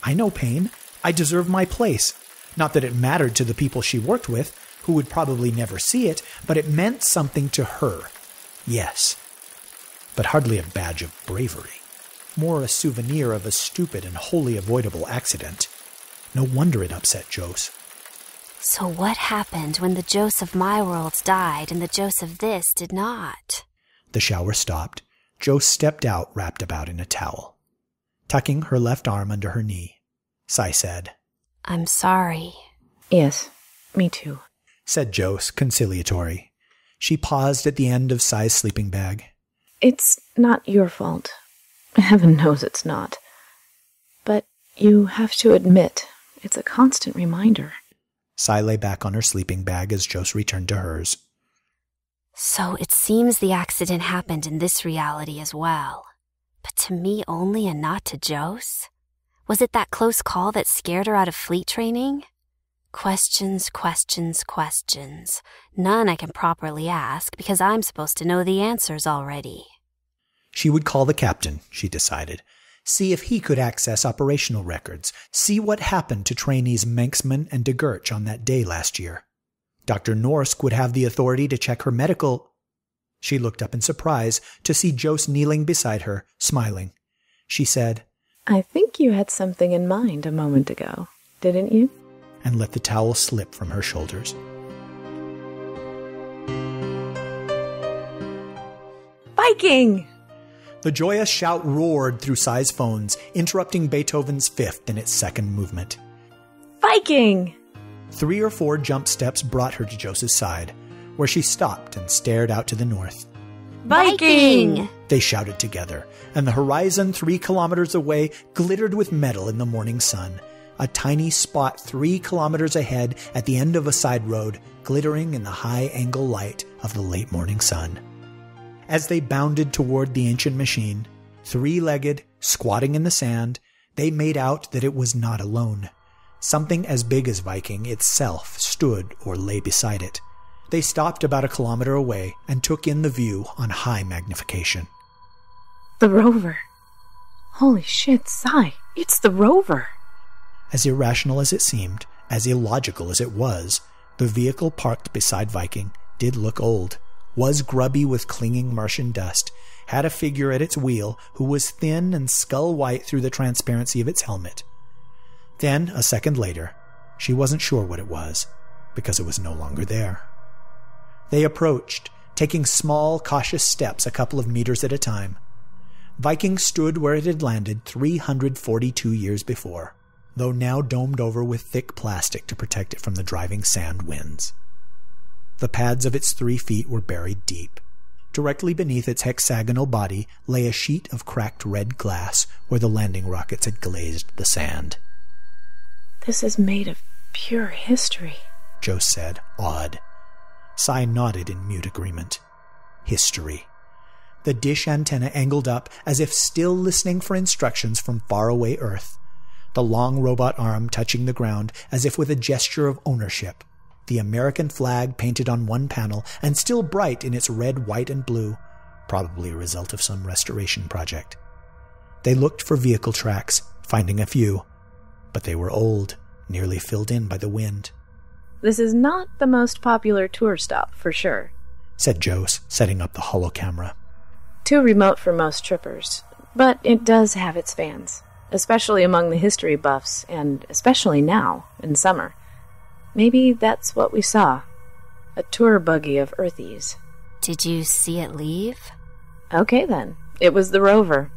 I know pain. I deserve my place. Not that it mattered to the people she worked with, who would probably never see it, but it meant something to her. Yes. But hardly a badge of bravery. More a souvenir of a stupid and wholly avoidable accident. No wonder it upset Jose. "So what happened when the Jose of my world died and the Jose of this did not?" The shower stopped. Jose stepped out, wrapped about in a towel, tucking her left arm under her knee. Cy said, "I'm sorry." "Yes, me too," said Jose, conciliatory. She paused at the end of Cy's sleeping bag. "It's not your fault. Heaven knows it's not. But you have to admit, it's a constant reminder." Cy lay back on her sleeping bag as Jose returned to hers. "So it seems the accident happened in this reality as well. But to me only and not to Jose? Was it that close call that scared her out of fleet training? Questions, questions, questions. None I can properly ask because I'm supposed to know the answers already." She would call the captain, she decided. See if he could access operational records. See what happened to trainees Manxman and De Gertsch on that day last year. Dr. Norsk would have the authority to check her medical... She looked up in surprise to see Jose kneeling beside her, smiling. She said, "I think you had something in mind a moment ago, didn't you?" and let the towel slip from her shoulders. "Viking!" The joyous shout roared through Cy's phones, interrupting Beethoven's Fifth in its second movement. "Viking!" 3 or 4 jump steps brought her to Jose's side, where she stopped and stared out to the north. "Viking!" they shouted together, and the horizon 3 kilometers away glittered with metal in the morning sun, a tiny spot 3 kilometers ahead at the end of a side road, glittering in the high-angle light of the late morning sun. As they bounded toward the ancient machine, three-legged, squatting in the sand, they made out that it was not alone. Something as big as Viking itself stood or lay beside it. They stopped about a kilometer away and took in the view on high magnification. "The rover. Holy shit, Cy, it's the rover." As irrational as it seemed, as illogical as it was, the vehicle parked beside Viking did look old, was grubby with clinging Martian dust, had a figure at its wheel who was thin and skull-white through the transparency of its helmet. Then, a second later, she wasn't sure what it was, because it was no longer there. They approached, taking small, cautious steps a couple of meters at a time. Viking stood where it had landed 342 years before, though now domed over with thick plastic to protect it from the driving sand winds. The pads of its 3 feet were buried deep. Directly beneath its hexagonal body lay a sheet of cracked red glass where the landing rockets had glazed the sand. "This is made of pure history," Jose said, awed. Cy nodded in mute agreement. History. The dish antenna angled up as if still listening for instructions from faraway Earth, the long robot arm touching the ground as if with a gesture of ownership, the American flag painted on one panel and still bright in its red, white, and blue, probably a result of some restoration project. They looked for vehicle tracks, finding a few, but they were old, nearly filled in by the wind. "This is not the most popular tour stop, for sure," said Jose, setting up the hollow camera. "Too remote for most trippers, but it does have its fans, especially among the history buffs, and especially now, in summer. Maybe that's what we saw. A tour buggy of Earthies." Did you see it leave? Okay, then. It was the rover.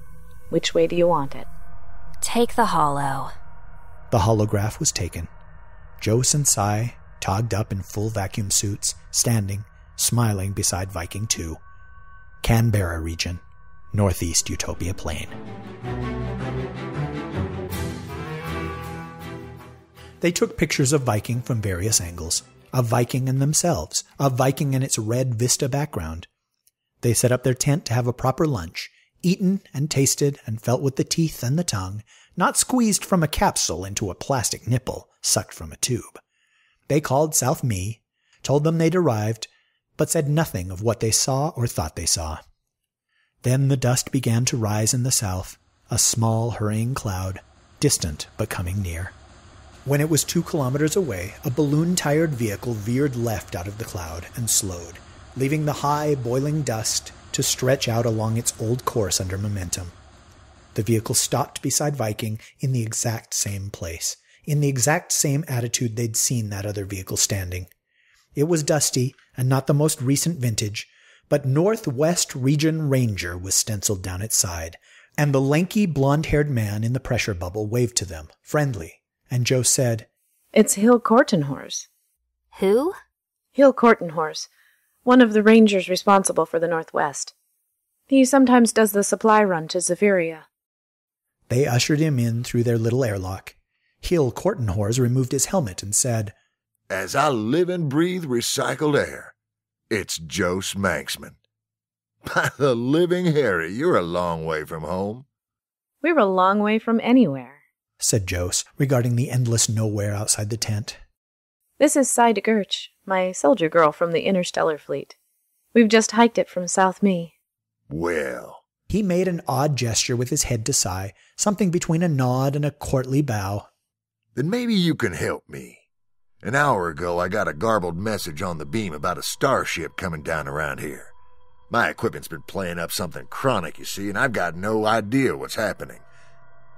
Which way do you want it? Take the holo. The holograph was taken. Jose and Cy, togged up in full vacuum suits, standing, smiling beside Viking II. Canberra region, northeast Utopia Plain. They took pictures of Viking from various angles, of Viking and themselves, of Viking and its red vista background. They set up their tent to have a proper lunch, eaten and tasted and felt with the teeth and the tongue, not squeezed from a capsule into a plastic nipple sucked from a tube. They called South Mie, told them they'd arrived, but said nothing of what they saw or thought they saw. Then the dust began to rise in the south, a small hurrying cloud, distant but coming near. When it was 2 kilometers away, a balloon-tired vehicle veered left out of the cloud and slowed, leaving the high, boiling dust to stretch out along its old course under momentum. The vehicle stopped beside Viking in the exact same place, in the exact same attitude they'd seen that other vehicle standing. It was dusty and not the most recent vintage, but Northwest Region Ranger was stenciled down its side, and the lanky, blonde-haired man in the pressure bubble waved to them, friendly. And Joe said, "It's Hill Courtenhors." "Who?" "Hill Courtenhors, one of the rangers responsible for the Northwest. He sometimes does the supply run to Zephyria." They ushered him in through their little airlock. Hill Courtenhors removed his helmet and said, "As I live and breathe recycled air, it's Jose Manxman. By the living Harry, you're a long way from home." "We're a long way from anywhere," said Jose, regarding the endless nowhere outside the tent. "This is Cy De Gertsch, my soldier girl from the Interstellar Fleet. We've just hiked it from South Mie." "Well." He made an odd gesture with his head to Cy, something between a nod and a courtly bow. "Then maybe you can help me. An hour ago I got a garbled message on the beam about a starship coming down around here. My equipment's been playing up something chronic, you see, and I've got no idea what's happening.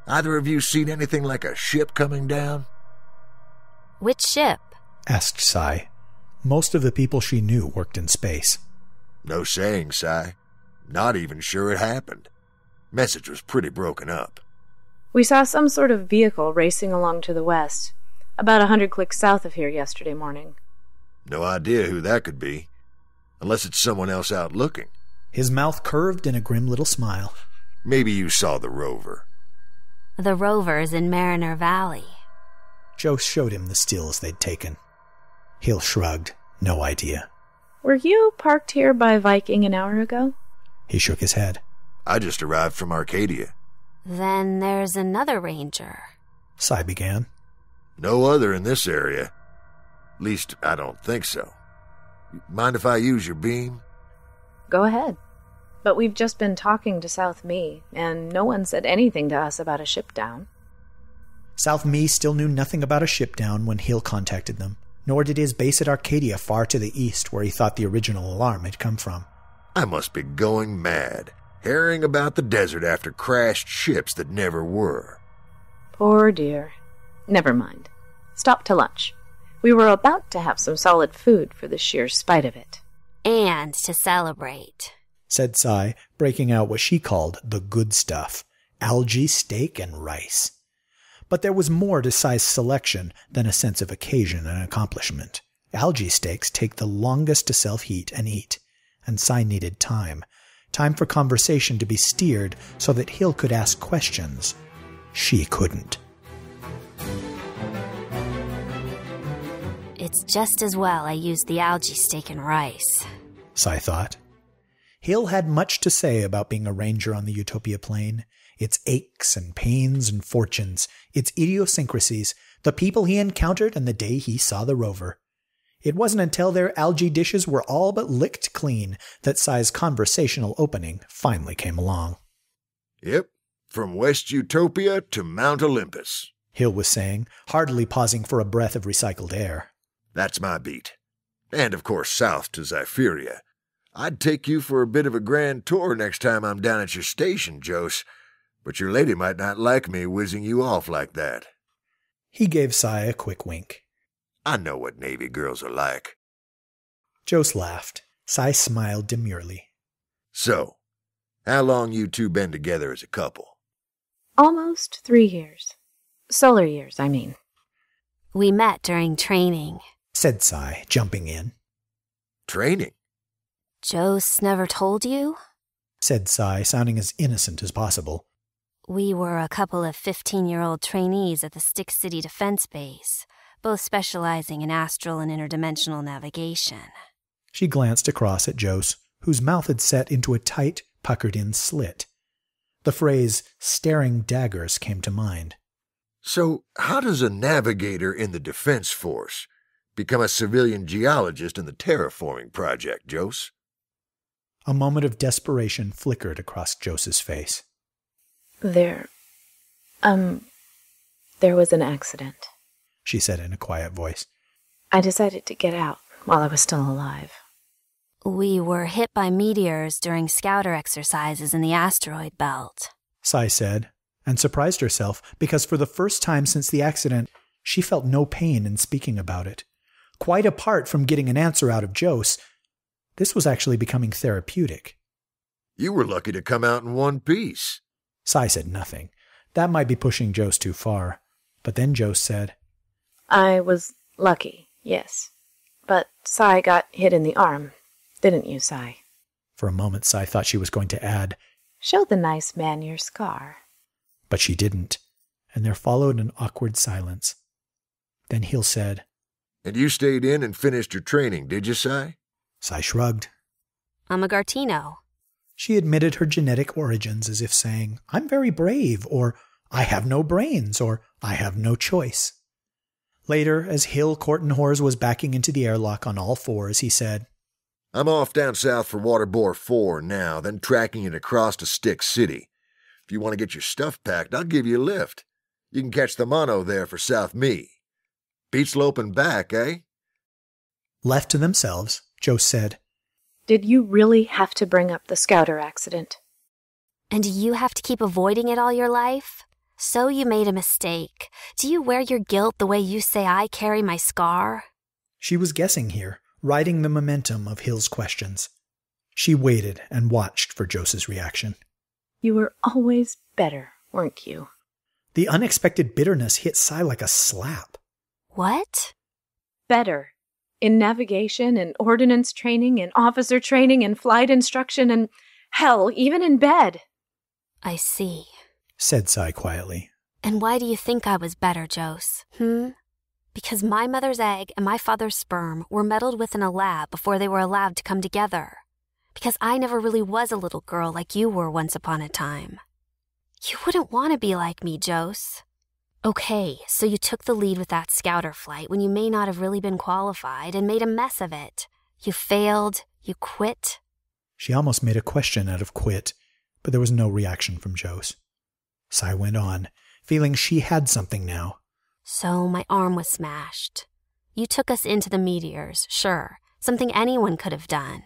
Either of you seen anything like a ship coming down?" "Which ship?" asked Cy. Most of the people she knew worked in space. "No saying, Cy. Not even sure it happened. Message was pretty broken up." "We saw some sort of vehicle racing along to the west, about 100 clicks south of here yesterday morning." "No idea who that could be, unless it's someone else out looking." His mouth curved in a grim little smile. "Maybe you saw the rover." "The rover's in Mariner Valley." Joe showed him the stills they'd taken. Hill shrugged. "No idea." "Were you parked here by Viking an hour ago?" He shook his head. "I just arrived from Arcadia." "Then there's another ranger," Cy began. "No other in this area. At least, I don't think so. Mind if I use your beam?" "Go ahead. But we've just been talking to South Mie, and no one said anything to us about a ship down." South Mie still knew nothing about a ship down when Hill contacted them, nor did his base at Arcadia far to the east where he thought the original alarm had come from. "I must be going mad, herring about the desert after crashed ships that never were." "Poor dear. Never mind. Stop to lunch. We were about to have some solid food for the sheer spite of it." "And to celebrate," said Cy, breaking out what she called the good stuff, algae, steak, and rice. But there was more to Cy's selection than a sense of occasion and accomplishment. Algae steaks take the longest to self-heat and eat, and Cy needed time. Time for conversation to be steered so that Hill could ask questions. She couldn't. "It's just as well I used the algae steak and rice," Cy thought. Hill had much to say about being a ranger on the Utopia Plain, its aches and pains and fortunes, its idiosyncrasies, the people he encountered and the day he saw the rover. It wasn't until their algae dishes were all but licked clean that Cy's conversational opening finally came along. "Yep, from West Utopia to Mount Olympus," Hill was saying, hardly pausing for a breath of recycled air. "That's my beat. And of course south to Zephyria. I'd take you for a bit of a grand tour next time I'm down at your station, Jose, but your lady might not like me whizzing you off like that." He gave Cy a quick wink. "I know what Navy girls are like." Jose laughed. Cy smiled demurely. So, how long you two been together as a couple? Almost 3 years. Solar years, I mean. We met during training, said Cy, jumping in. Training? Jose never told you? Said Cy, sounding as innocent as possible. We were a couple of 15-year-old trainees at the Stick City defense base, both specializing in astral and interdimensional navigation. She glanced across at Jose, whose mouth had set into a tight, puckered-in slit. The phrase, staring daggers, came to mind. So how does a navigator in the Defense Force become a civilian geologist in the terraforming project, Jose? A moment of desperation flickered across Jose's face. There was an accident, she said in a quiet voice. I decided to get out while I was still alive. We were hit by meteors during scouter exercises in the asteroid belt, Cy said, and surprised herself because for the first time since the accident, she felt no pain in speaking about it. Quite apart from getting an answer out of Jose, this was actually becoming therapeutic. You were lucky to come out in one piece. Cy said nothing. That might be pushing Jose too far. But then Jose said, I was lucky, yes. But Cy got hit in the arm. Didn't you, Cy? For a moment, Cy thought she was going to add, Show the nice man your scar. But she didn't, and there followed an awkward silence. Then Hill said, And you stayed in and finished your training, did you, Cy? Cy shrugged. I'm a Gartino. She admitted her genetic origins as if saying, I'm very brave, or I have no brains, or I have no choice. Later, as Hill Courtenhors was backing into the airlock on all fours, he said, I'm off down south for Waterbore 4 now, then tracking it across to Stick City. If you want to get your stuff packed, I'll give you a lift. You can catch the mono there for South Mie. Beach loping back, eh? Left to themselves, Jose said, Did you really have to bring up the scouter accident? And do you have to keep avoiding it all your life? So you made a mistake. Do you wear your guilt the way you say I carry my scar? She was guessing here, riding the momentum of Hill's questions. She waited and watched for Jose's reaction. You were always better, weren't you? The unexpected bitterness hit Cy like a slap. What? Better. In navigation and ordnance training and officer training and flight instruction and, hell, even in bed. I see, said Cy quietly. And why do you think I was better, Jose? Because my mother's egg and my father's sperm were meddled with in a lab before they were allowed to come together. Because I never really was a little girl like you were once upon a time. You wouldn't want to be like me, Jose. Okay, so you took the lead with that scouter flight when you may not have really been qualified and made a mess of it. You failed. You quit. She almost made a question out of quit, but there was no reaction from Jose. Cy went on, feeling she had something now. So my arm was smashed. You took us into the meteors, sure, something anyone could have done.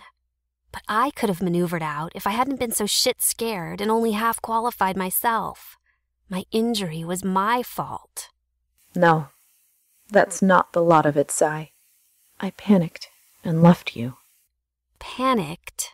But I could have maneuvered out if I hadn't been so shit-scared and only half-qualified myself. My injury was my fault. No, that's not the lot of it, Cy. I panicked and left you. Panicked?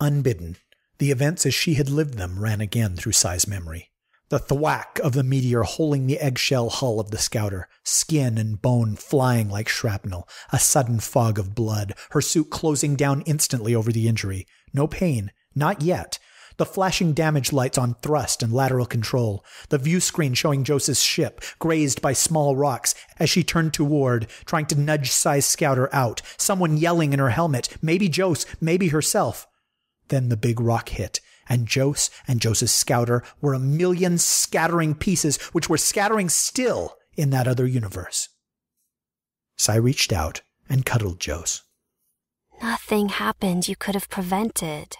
Unbidden, the events as she had lived them ran again through Cy's memory. The thwack of the meteor holing the eggshell hull of the scouter, skin and bone flying like shrapnel, a sudden fog of blood, her suit closing down instantly over the injury. No pain, not yet. The flashing damage lights on thrust and lateral control, the view screen showing Jose's ship, grazed by small rocks as she turned toward, trying to nudge Cy's scouter out, someone yelling in her helmet, maybe Jose, maybe herself. Then the big rock hit, and Jose and Jose's scouter were a million scattering pieces which were scattering still in that other universe. Cy reached out and cuddled Jose. Nothing happened you could have prevented.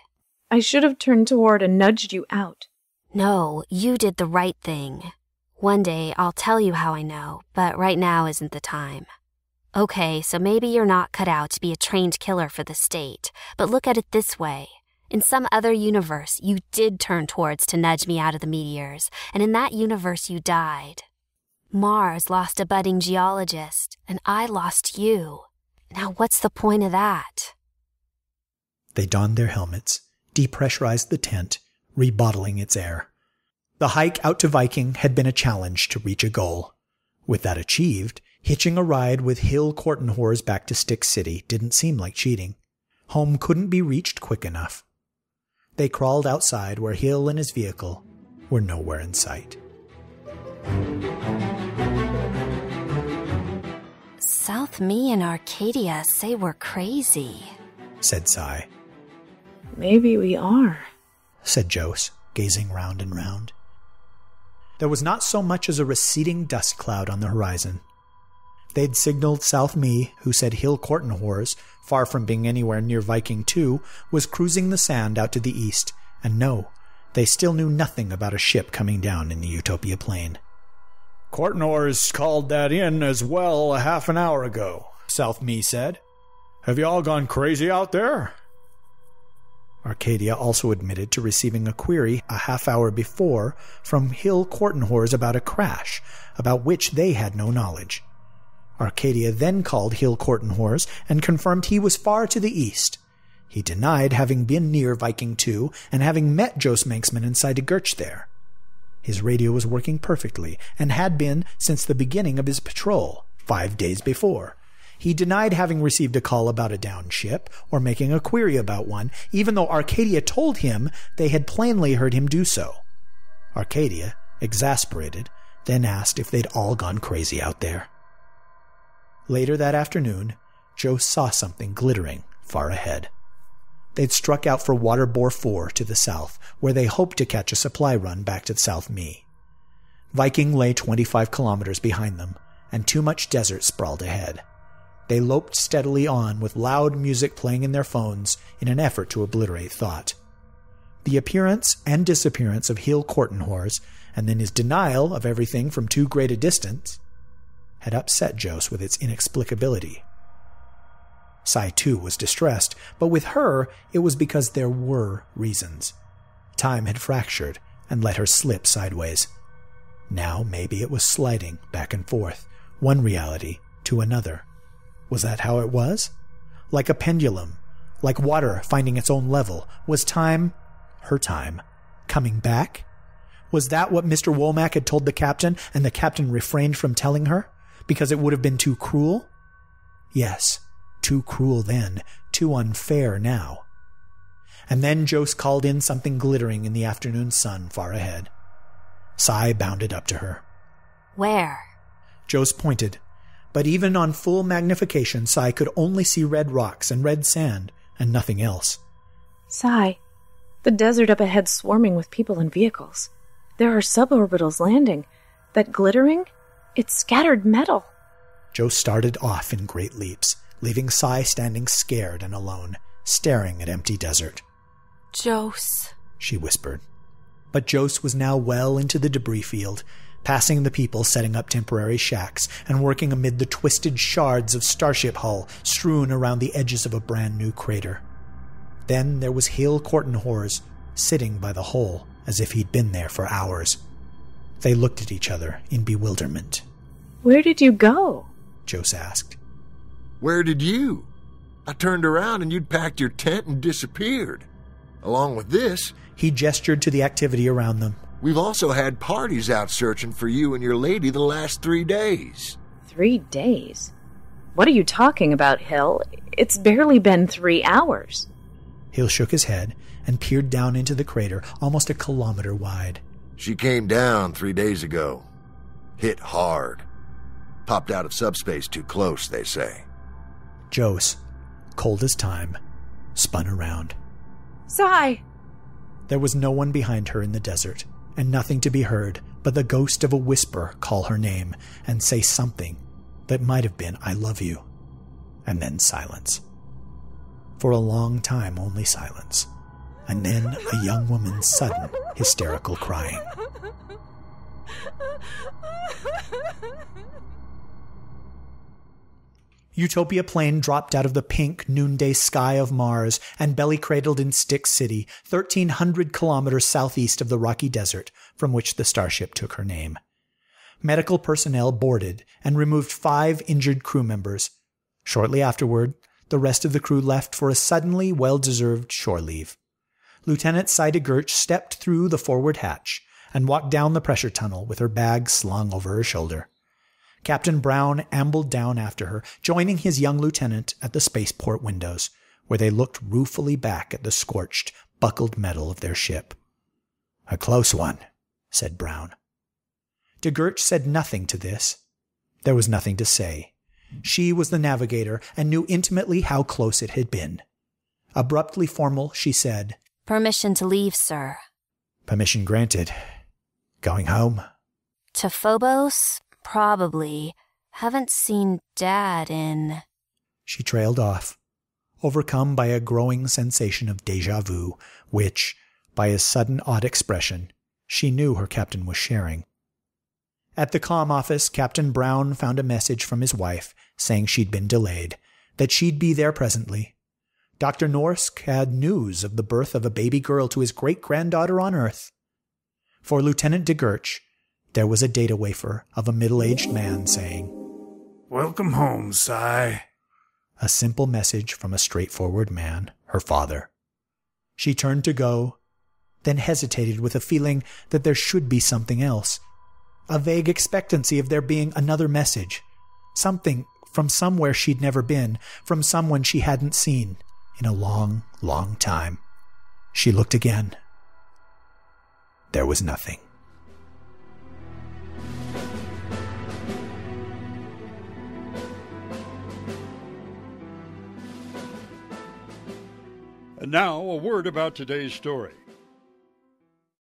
I should have turned toward and nudged you out. No, you did the right thing. One day I'll tell you how I know, but right now isn't the time. Okay, so maybe you're not cut out to be a trained killer for the state, but look at it this way. In some other universe, you did turn towards to nudge me out of the meteors, and in that universe you died. Mars lost a budding geologist, and I lost you. Now what's the point of that? They donned their helmets, depressurized the tent, rebottling its air. The hike out to Viking had been a challenge to reach a goal. With that achieved, hitching a ride with Hill Courtenhors back to Stick City didn't seem like cheating. Home couldn't be reached quick enough. They crawled outside where Hill and his vehicle were nowhere in sight. South Mie and Arcadia say we're crazy, said Cy. Maybe we are, said Jose, gazing round and round. There was not so much as a receding dust cloud on the horizon. They'd signaled South Mie, who said Hill Courtenhors, far from being anywhere near Viking II, was cruising the sand out to the east, and no, they still knew nothing about a ship coming down in the Utopia Plain. Courtenhors called that in as well a half an hour ago, South Mie said. Have you all gone crazy out there? Arcadia also admitted to receiving a query a half hour before from Hill Courtenhors about a crash, about which they had no knowledge. Arcadia then called Hill Courtenhors and confirmed he was far to the east. He denied having been near Viking II and having met Jose Manxman and Cy De Gertsch there. His radio was working perfectly, and had been since the beginning of his patrol, 5 days before. He denied having received a call about a downed ship, or making a query about one, even though Arcadia told him they had plainly heard him do so. Arcadia, exasperated, then asked if they'd all gone crazy out there. Later that afternoon, Joe saw something glittering far ahead. They'd struck out for Waterbore 4 to the south, where they hoped to catch a supply run back to South Mie. Viking lay 25 kilometers behind them, and too much desert sprawled ahead. They loped steadily on, with loud music playing in their phones in an effort to obliterate thought. The appearance and disappearance of Hill Courtenhors, and then his denial of everything from too great a distance, had upset Jose with its inexplicability. Cy, too, was distressed, but with her it was because there were reasons. Time had fractured and let her slip sideways. Now maybe it was sliding back and forth, one reality to another. Was that how it was? Like a pendulum, like water finding its own level, was time, her time, coming back? Was that what Mr. Womack had told the captain, and the captain refrained from telling her, because it would have been too cruel? Yes, too cruel then, too unfair now. And then Jose called in something glittering in the afternoon sun far ahead. Cy bounded up to her. Where? Jose pointed. But even on full magnification, Cy could only see red rocks and red sand, and nothing else. Cy, the desert up ahead swarming with people and vehicles. There are suborbitals landing. That glittering? It's scattered metal. Joe started off in great leaps, leaving Cy standing scared and alone, staring at empty desert. Jose, she whispered. But Jose was now well into the debris field, passing the people setting up temporary shacks and working amid the twisted shards of starship hull strewn around the edges of a brand new crater. Then there was Hill Courtenhors, sitting by the hole as if he'd been there for hours. They looked at each other in bewilderment. Where did you go? Jose asked. Where did you? I turned around and you'd packed your tent and disappeared. Along with this, he gestured to the activity around them. We've also had parties out searching for you and your lady the last 3 days. 3 days? What are you talking about, Hill? It's barely been 3 hours. Hill shook his head and peered down into the crater, almost a kilometer wide. She came down 3 days ago. Hit hard. Popped out of subspace too close, they say. Jose, cold as time, spun around. Cy! There was no one behind her in the desert, and nothing to be heard but the ghost of a whisper call her name and say something that might have been I love you, and then silence. For a long time only silence, and then a young woman's sudden hysterical crying. Utopia Plain dropped out of the pink noonday sky of Mars and belly-cradled in Stick City, 1,300 kilometers southeast of the rocky desert from which the starship took her name. Medical personnel boarded and removed 5 injured crew members. Shortly afterward, the rest of the crew left for a suddenly well-deserved shore leave. Lieutenant Cy De Gertsch stepped through the forward hatch and walked down the pressure tunnel with her bag slung over her shoulder. Captain Brown ambled down after her, joining his young lieutenant at the spaceport windows, where they looked ruefully back at the scorched, buckled metal of their ship. "A close one," said Brown. De Gertsch said nothing to this. There was nothing to say. She was the navigator and knew intimately how close it had been. Abruptly formal, she said, "Permission to leave, sir." "Permission granted. Going home?" "To Phobos? Probably. Haven't seen Dad in..." She trailed off, overcome by a growing sensation of déjà vu, which, by a sudden odd expression, she knew her captain was sharing. At the comm office, Captain Brown found a message from his wife saying she'd been delayed, that she'd be there presently. Dr. Norsk had news of the birth of a baby girl to his great-granddaughter on Earth. For Lieutenant De Gertsch, there was a data wafer of a middle-aged man saying, "Welcome home, Cy." A simple message from a straightforward man, her father. She turned to go, then hesitated with a feeling that there should be something else. A vague expectancy of there being another message. Something from somewhere she'd never been, from someone she hadn't seen in a long, long time. She looked again. There was nothing. And now, a word about today's story.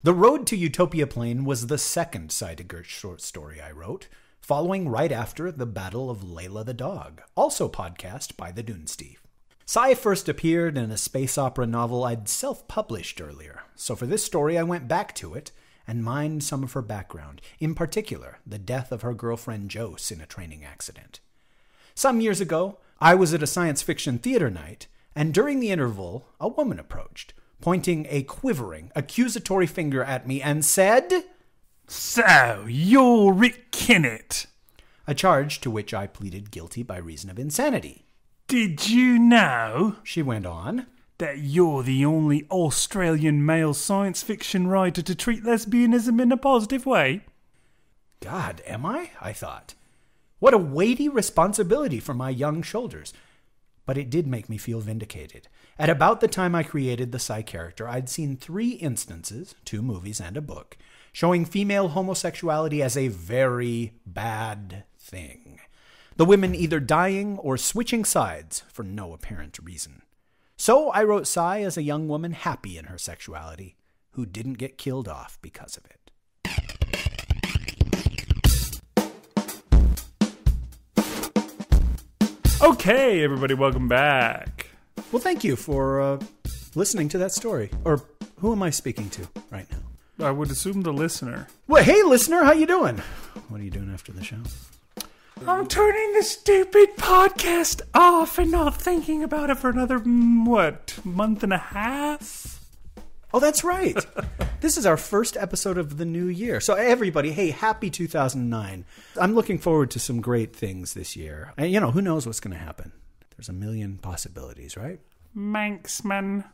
The Road to Utopia Plain was the second Cy De Gertsch short story I wrote, following right after The Battle of Layla the Dog, also podcast by the Dunesteef. Cy first appeared in a space opera novel I'd self-published earlier, so for this story I went back to it and mined some of her background, in particular the death of her girlfriend Jose in a training accident. Some years ago, I was at a science fiction theater night, and during the interval, a woman approached, pointing a quivering, accusatory finger at me and said, "So, you're Rick Kennett," a charge to which I pleaded guilty by reason of insanity. "Did you know," she went on, "that you're the only Australian male science fiction writer to treat lesbianism in a positive way?" God, am I thought. What a weighty responsibility for my young shoulders. But it did make me feel vindicated. At about the time I created the Cy character, I'd seen three instances, two movies and a book, showing female homosexuality as a very bad thing. The women either dying or switching sides for no apparent reason. So I wrote Cy as a young woman happy in her sexuality, who didn't get killed off because of it. Okay, everybody, welcome back. Well, thank you for listening to that story. Or who am I speaking to right now? I would assume the listener. Well, hey, listener, how you doing? What are you doing after the show? I'm turning this stupid podcast off and not thinking about it for another, what, month and a half? Oh, that's right. This is our first episode of the new year. So everybody, hey, happy 2009. I'm looking forward to some great things this year. And, you know, who knows what's going to happen? There's a million possibilities, right? Manxman.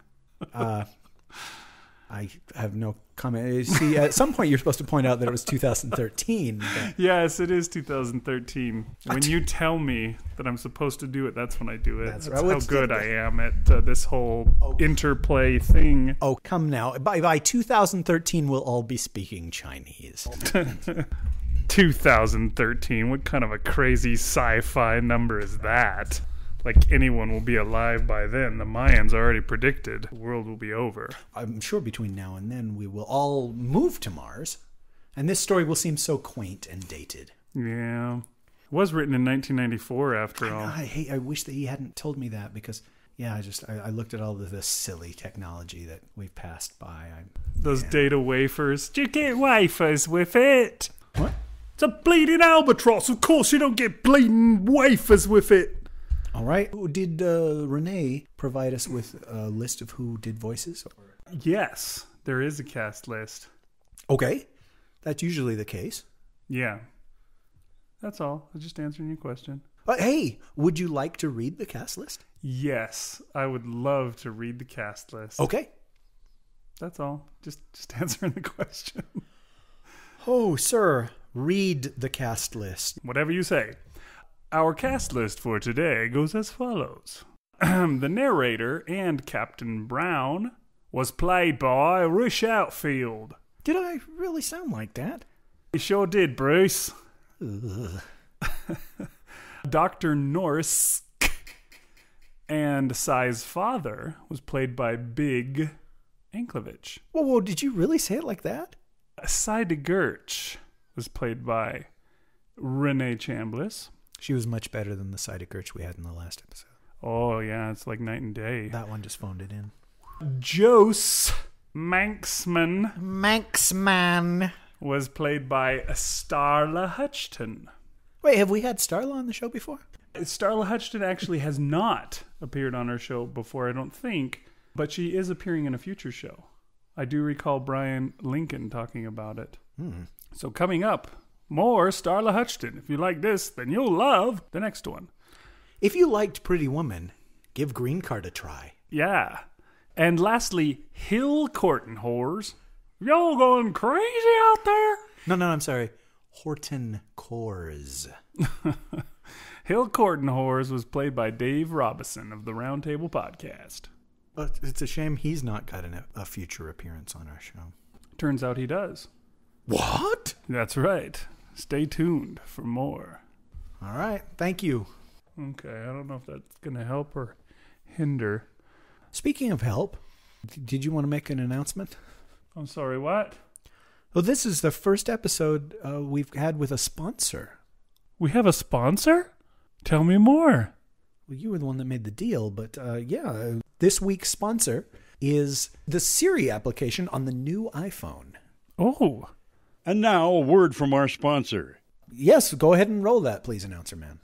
I have no comment. See, at some point you're supposed to point out that it was 2013. But... Yes, it is 2013. When you tell me that I'm supposed to do it, that's when I do it. That's right. How good I am at this whole interplay thing. Oh, come now. By 2013, we'll all be speaking Chinese. 2013, what kind of a crazy sci-fi number is that? Like anyone will be alive by then. The Mayans already predicted the world will be over. I'm sure between now and then we will all move to Mars, and this story will seem so quaint and dated. Yeah. It was written in 1994, after all. I wish that he hadn't told me that because, yeah, I looked at all of this silly technology that we've passed by. Those data wafers. Do you get wafers with it? What? It's a bleeding albatross. Of course you don't get bleeding wafers with it. All right. Did Renee provide us with a list of who did voices? Yes, there is a cast list. Okay. That's usually the case. Yeah. That's all. I was just answering your question. Hey, would you like to read the cast list? Yes, I would love to read the cast list. Okay. That's all. Just answering the question. Oh, sir, read the cast list. Whatever you say. Our cast list for today goes as follows. The narrator and Captain Brown was played by Rish Outfield. Did I really sound like that? You sure did, Bruce. Dr. Norsk and Cy's father was played by Bigg Anklevich. Whoa, did you really say it like that? Cy De Gertsch was played by Renee Chambliss. She was much better than the Cy De Gertsch we had in the last episode. Oh, yeah, it's like night and day. That one just phoned it in. Josephine Manxman was played by Starla Huchton. Wait, have we had Starla on the show before? Starla Huchton actually has not appeared on our show before, I don't think, but she is appearing in a future show. I do recall Brian Lincoln talking about it. Mm. So coming up, more Starla Huchton. If you like this, then you'll love the next one. If you liked Pretty Woman, give Green Card a try. Yeah. And lastly, Hill Courtenhors. Y'all going crazy out there? No, I'm sorry. Courtenhors. Hill Courtenhors was played by Dave Robison of the Roundtable Podcast. But it's a shame he's not got a future appearance on our show. Turns out he does. What? That's right. Stay tuned for more. All right. Thank you. Okay. I don't know if that's going to help or hinder. Speaking of help, did you want to make an announcement? I'm sorry, what? Well, this is the first episode we've had with a sponsor. We have a sponsor? Tell me more. Well, you were the one that made the deal, but yeah. This week's sponsor is the Siri application on the new iPhone. Oh. And now a word from our sponsor. Yes, go ahead and roll that, please, announcer man.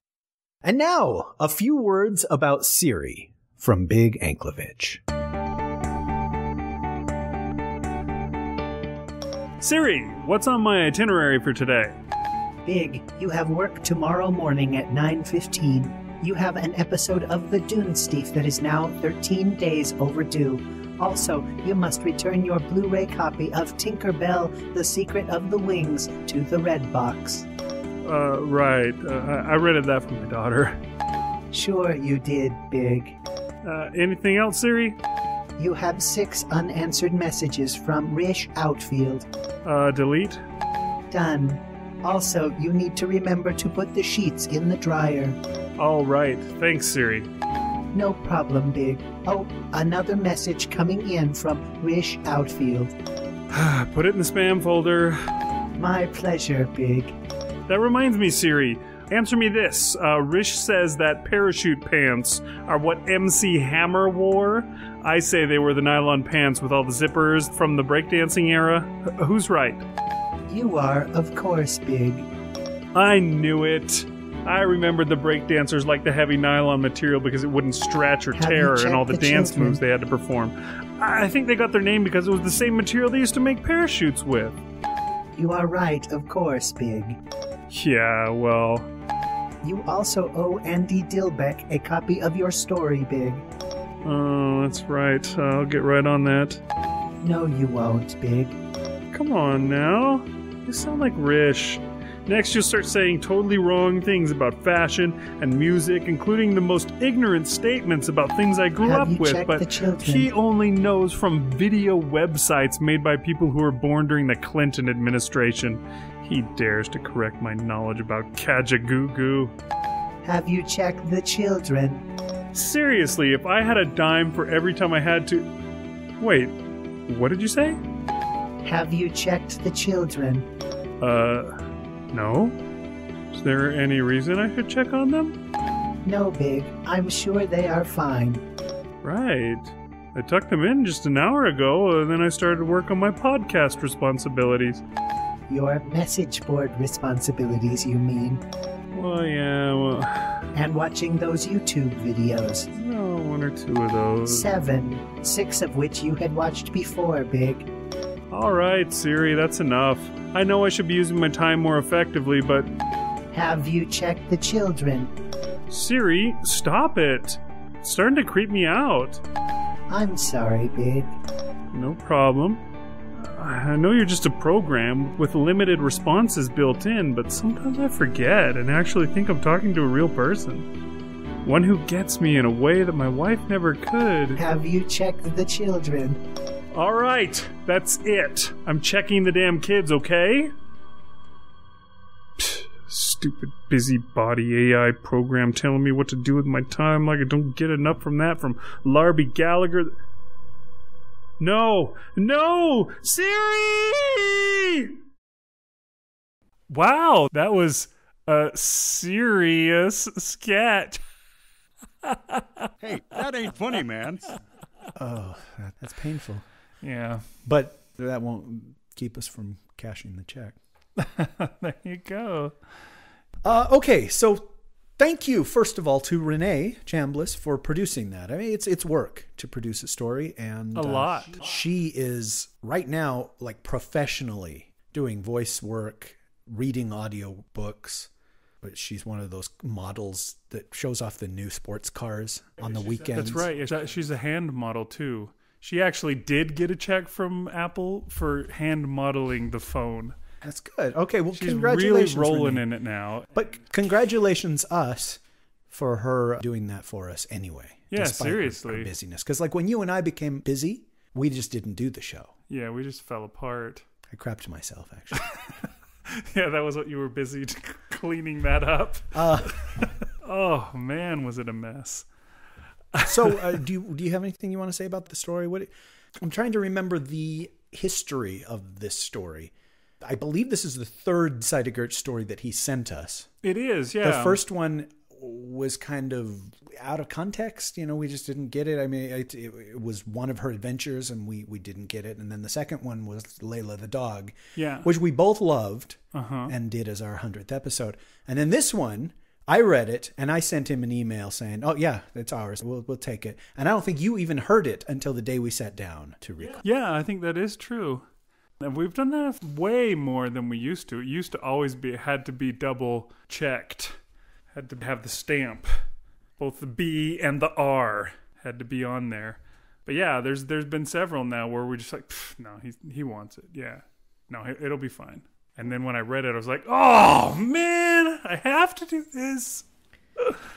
And now, a few words about Siri. From Bigg Anklevich. Siri, what's on my itinerary for today? Bigg, you have work tomorrow morning at 9:15. You have an episode of the Dunesteef that is now 13 days overdue. Also, you must return your Blu-ray copy of Tinker Bell, The Secret of the Wings, to the Red Box. Right. I rented that from my daughter. Sure you did, Bigg. Anything else, Siri? You have 6 unanswered messages from Rish Outfield. Delete. Done. Also, you need to remember to put the sheets in the dryer. All right. Thanks, Siri. No problem, Bigg. Oh, another message coming in from Rish Outfield. Put it in the spam folder. My pleasure, Bigg. That reminds me, Siri. Answer me this. Rish says that parachute pants are what MC Hammer wore. I say they were the nylon pants with all the zippers from the breakdancing era. Who's right? You are, of course, Bigg. I knew it. I remembered the breakdancers liked the heavy nylon material because it wouldn't stretch or tear and all the dance moves they had to perform. I think they got their name because it was the same material they used to make parachutes with. You are right, of course, Bigg. Yeah, well... You also owe Andy Dilbeck a copy of your story, Bigg. Oh, that's right. I'll get right on that. No, you won't, Bigg. Come on, now. You sound like Rish. Next, you'll start saying totally wrong things about fashion and music, including the most ignorant statements about things I grew up with, but he only knows from video websites made by people who were born during the Clinton administration. He dares to correct my knowledge about Kajagoogoo. Have you checked the children? Seriously, if I had a dime for every time I had to... Wait, what did you say? Have you checked the children? No? Is there any reason I should check on them? No, Bigg. I'm sure they are fine. Right. I tucked them in just an hour ago, and then I started work on my podcast responsibilities. Your message board responsibilities, you mean? Well, yeah, well... And watching those YouTube videos. No, 1 or 2 of those. 7, 6 of which you had watched before, Bigg. All right, Siri, that's enough. I know I should be using my time more effectively, but... Have you checked the children? Siri, stop it. It's starting to creep me out. I'm sorry, Big. No problem. I know you're just a program with limited responses built in, but sometimes I forget and actually think I'm talking to a real person. One who gets me in a way that my wife never could. Have you checked the children? All right, that's it. I'm checking the damn kids, okay? Pfft, stupid busybody AI program telling me what to do with my time like I don't get enough from that from Larby Gallagher. No! No! Siri! Wow, that was a serious sketch. Hey, that ain't funny, man. Oh, that's painful. Yeah. But that won't keep us from cashing the check. There you go. Okay, so thank you, first of all, to Renee Chambliss for producing that. I mean, it's work to produce a story, and a lot. She is right now, like, professionally doing voice work, reading audio books. But she's one of those models that shows off the new sports cars on the weekends. That's right. She's a hand model too. She actually did get a check from Apple for hand modeling the phone. That's good. Okay, well, she's congratulations. She's really rolling Renee. In it now. But congratulations us for her doing that for us anyway. Yeah, seriously. Our busyness. Because like when you and I became busy, we just didn't do the show. Yeah, we just fell apart. I crapped myself, actually. Yeah, that was what you were busy cleaning that up. Oh, man, was it a mess. So do you have anything you want to say about the story? I'm trying to remember the history of this story. I believe this is the third Cy De Gertsch story that he sent us. It is, yeah. The first one was kind of out of context. You know, we just didn't get it. I mean, it was one of her adventures, and we didn't get it. And then the second one was Layla the dog, yeah, which we both loved and did as our 100th episode. And then this one, I read it, and I sent him an email saying, oh, yeah, it's ours. We'll take it. And I don't think you even heard it until the day we sat down to record. Yeah, I think that is true. And we've done that way more than we used to. It used to always be, it had to be double checked. Had to have the stamp. Both the B and the R had to be on there. But yeah, there's been several now where we're just like, no, he wants it. Yeah. No, it'll be fine. And then when I read it, I was like, oh, man, I have to do this.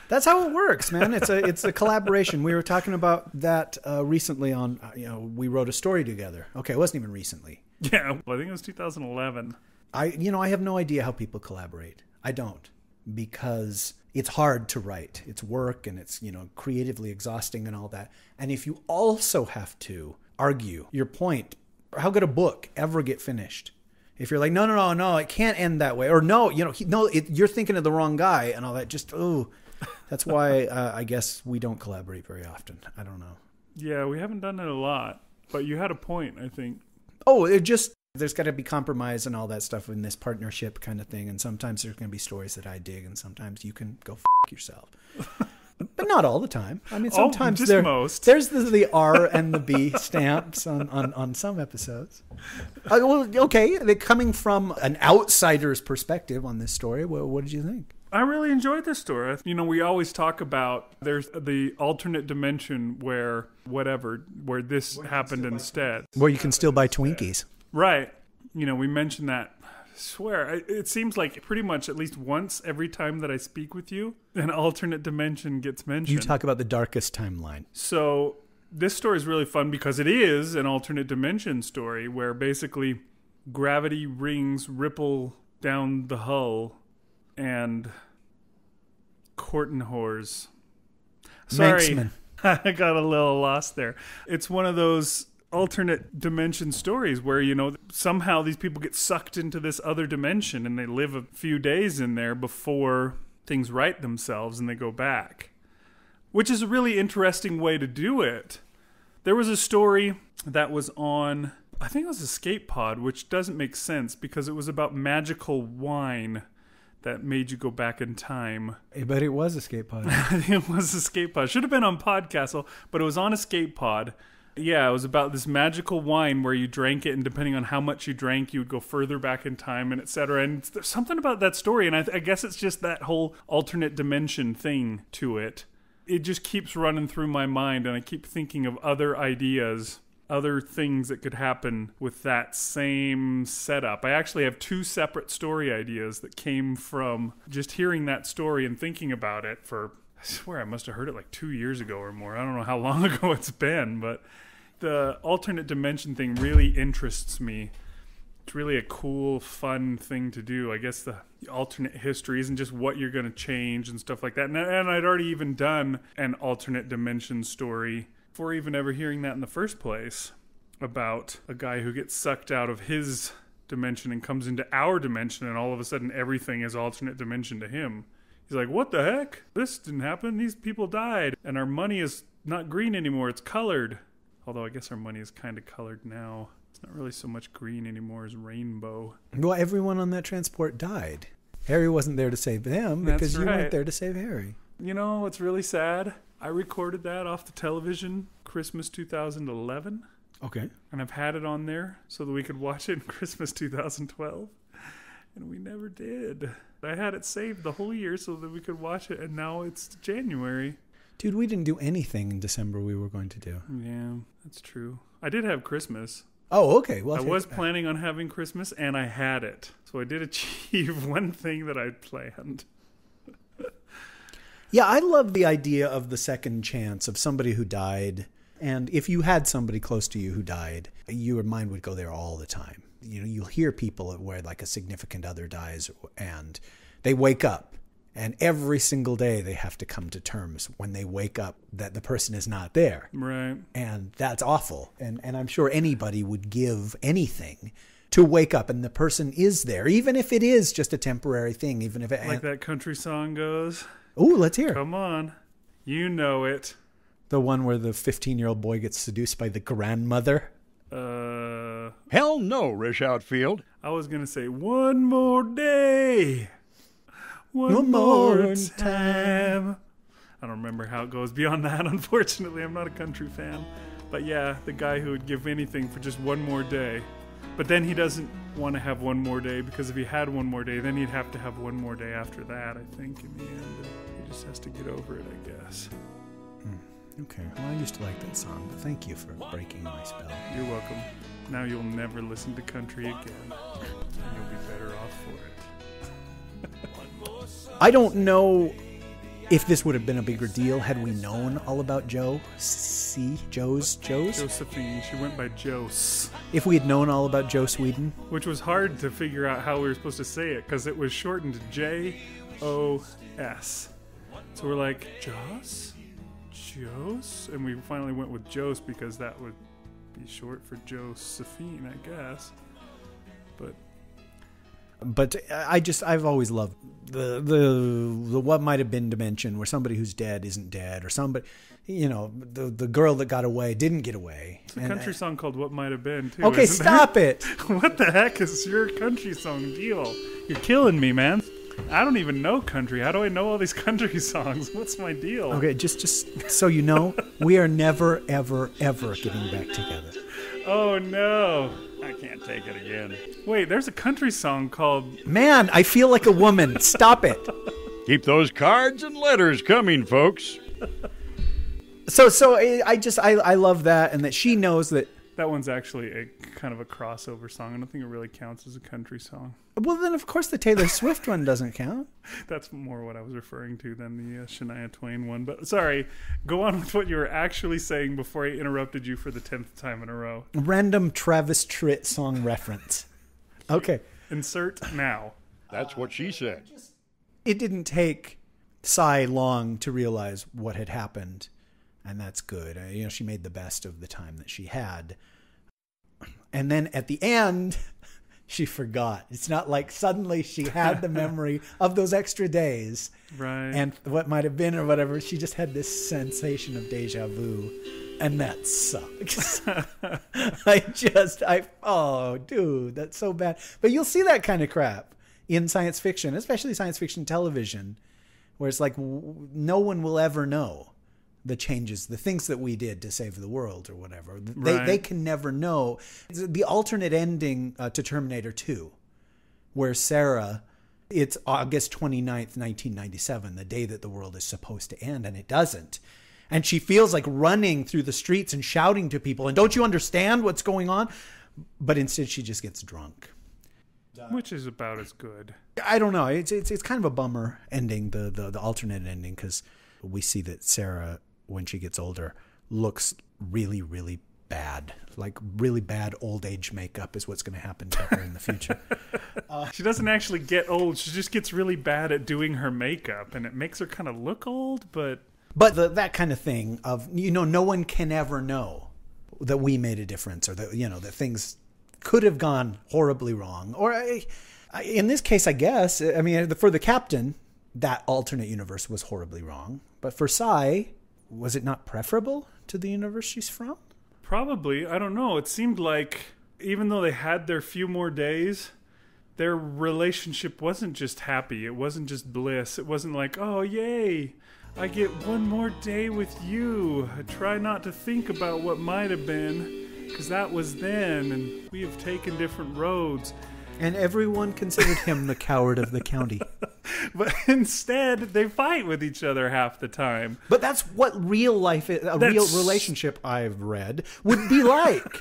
That's how it works, man. It's a collaboration. We were talking about that recently on, you know, we wrote a story together. Okay, it wasn't even recently. Yeah, well, I think it was 2011. I have no idea how people collaborate. I don't, because it's hard to write. It's work, and it's, you know, creatively exhausting and all that. And if you also have to argue your point, how could a book ever get finished? If you're like, no, it can't end that way. Or no, you know, you're thinking of the wrong guy and all that. Just, ooh, that's why I guess we don't collaborate very often. I don't know. Yeah, we haven't done it a lot, but you had a point, I think. Oh, it just, there's got to be compromise and all that stuff in this partnership kind of thing. And sometimes there's going to be stories that I dig, and sometimes you can go f*** yourself. But not all the time. I mean, sometimes there's the R and the B stamps on some episodes. Well, okay, they're coming from an outsider's perspective on this story. Well, what did you think? I really enjoyed this story. You know, we always talk about there's the alternate dimension where whatever, where this happened instead. Where you can still buy Twinkies. Right. You know, we mentioned that. I swear, it seems like pretty much at least once every time that I speak with you, an alternate dimension gets mentioned. You talk about the darkest timeline. So this story is really fun because it is an alternate dimension story where basically gravity rings ripple down the hull and Courtenhors. Sorry, I got a little lost there. It's one of those alternate dimension stories where, you know, somehow these people get sucked into this other dimension and they live a few days in there before things right themselves and they go back, which is a really interesting way to do it. There was a story that was on, I think it was Escape Pod, which doesn't make sense because it was about magical wine that made you go back in time. But it was Escape Pod. I think it was Escape Pod. Should have been on Podcastle, but it was on Escape Pod. Yeah, it was about this magical wine where you drank it, and depending on how much you drank, you would go further back in time, and etc. And there's something about that story, and I guess it's just that whole alternate dimension thing to it. It just keeps running through my mind, and I keep thinking of other ideas, other things that could happen with that same setup. I actually have two separate story ideas that came from just hearing that story and thinking about it for... I swear I must have heard it like 2 years ago or more. I don't know how long ago it's been, but the alternate dimension thing really interests me. It's really a cool, fun thing to do. I guess the alternate histories and just what you're going to change and stuff like that. And I'd already even done an alternate dimension story before even ever hearing that in the first place, about a guy who gets sucked out of his dimension and comes into our dimension, and all of a sudden everything is alternate dimension to him. He's like, what the heck? This didn't happen. These people died. And our money is not green anymore. It's colored. Although I guess our money is kind of colored now. It's not really so much green anymore as rainbow. Well, everyone on that transport died. Harry wasn't there to save them because you weren't there to save Harry. You know what's really sad? I recorded that off the television Christmas 2011. Okay. And I've had it on there so that we could watch it in Christmas 2012. And we never did. I had it saved the whole year so that we could watch it, and now it's January. Dude, we didn't do anything in December we were going to do. Yeah, that's true. I did have Christmas. Oh, okay. Well, I was planning on having Christmas, and I had it. So I did achieve one thing that I planned. Yeah, I love the idea of the second chance of somebody who died. And if you had somebody close to you who died, your mind would go there all the time. You know, you'll hear people where like a significant other dies and they wake up, and every single day they have to come to terms when they wake up that the person is not there. Right. And that's awful. And I'm sure anybody would give anything to wake up and the person is there, even if it is just a temporary thing, even if it... Like that country song goes. Ooh, let's hear. Come on. You know it. The one where the 15-year-old boy gets seduced by the grandmother. Hell no, Rish Outfield. I was going to say, one more day. One more time. I don't remember how it goes beyond that, unfortunately. I'm not a country fan. But yeah, the guy who would give anything for just one more day. But then he doesn't want to have one more day, because if he had one more day, then he'd have to have one more day after that, I think, in the end. He just has to get over it, I guess. Okay, well, I used to like that song, but thank you for breaking my spell. You're welcome. Now you'll never listen to country again. And you'll be better off for it. I don't know if this would have been a bigger deal had we known all about Joe. See? Joe's? Josephine. She went by Jose. If we had known all about Joe Sweden. Which was hard to figure out how we were supposed to say it, because it was shortened to J-O-S. So we're like, Joss? Jose? And we finally went with Jose because that would be short for Josephine, I guess. But I've always loved the what might have been dimension where somebody who's dead isn't dead, or somebody, you know, the girl that got away didn't get away. It's a country song called What Might Have Been too. Okay, stop it. What the heck is your country song deal? You're killing me, man. I don't even know country. How do I know all these country songs? What's my deal? Okay, just so you know, we are never, ever, ever getting back together. Oh, no. I can't take it again. Wait, there's a country song called... Man, I feel like a woman. Stop it. Keep those cards and letters coming, folks. So I love that, and that she knows that... That one's actually a kind of a crossover song. I don't think it really counts as a country song. Well, then, of course, the Taylor Swift one doesn't count. That's more what I was referring to than the Shania Twain one. But sorry, go on with what you were actually saying before I interrupted you for the 10th time in a row. Random Travis Tritt song reference. Okay. Insert now. That's what she said. It didn't take Cy long to realize what had happened. And that's good. You know, she made the best of the time that she had. And then at the end, she forgot. It's not like suddenly she had the memory of those extra days. Right. And what might have been or whatever. She just had this sensation of deja vu. And that sucks. Oh, dude, that's so bad. But you'll see that kind of crap in science fiction, especially science fiction television, where it's like no one will ever know the changes, the things that we did to save the world or whatever. They can never know. The alternate ending to Terminator 2, where Sarah, it's August 29th, 1997, the day that the world is supposed to end, and it doesn't. And she feels like running through the streets and shouting to people, and don't you understand what's going on? But instead she just gets drunk. Which is about as good. I don't know. It's kind of a bummer ending, the alternate ending, because we see that Sarah, when she gets older, looks really, really bad. Like really bad old age makeup is what's going to happen to her in the future. She doesn't actually get old. She just gets really bad at doing her makeup, and it makes her kind of look old, but... But that kind of thing of, you know, no one can ever know that we made a difference, or that, you know, that things could have gone horribly wrong. Or in this case, I guess, I mean, for the captain, that alternate universe was horribly wrong. But for Cy, was it not preferable to the universe she's from? Probably. I don't know. It seemed like even though they had their few more days, their relationship wasn't just happy. It wasn't just bliss. It wasn't like, oh, yay, I get one more day with you. I try not to think about what might have been, because that was then, and we have taken different roads. And everyone considered him the coward of the county. But instead, they fight with each other half the time. But that's what real life is. Real relationship, I've read, would be like.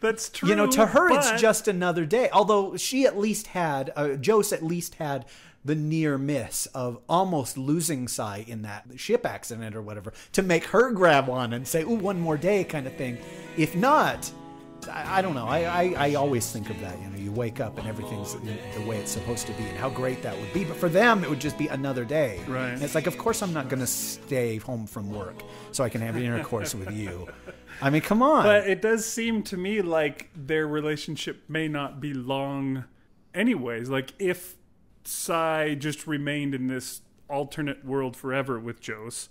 That's true. You know, to her, but... it's just another day. Although she at least had, Jose at least had the near miss of almost losing Cy in that ship accident or whatever, to make her grab on and say, ooh, one more day kind of thing. If not... I don't know. I always think of that. You know, you wake up and everything's the way it's supposed to be, and how great that would be. But for them, it would just be another day. Right. And it's like, of course, I'm not going to stay home from work so I can have intercourse with you. I mean, come on. But it does seem to me like their relationship may not be long, anyways. Like if Cy just remained in this alternate world forever with Jose.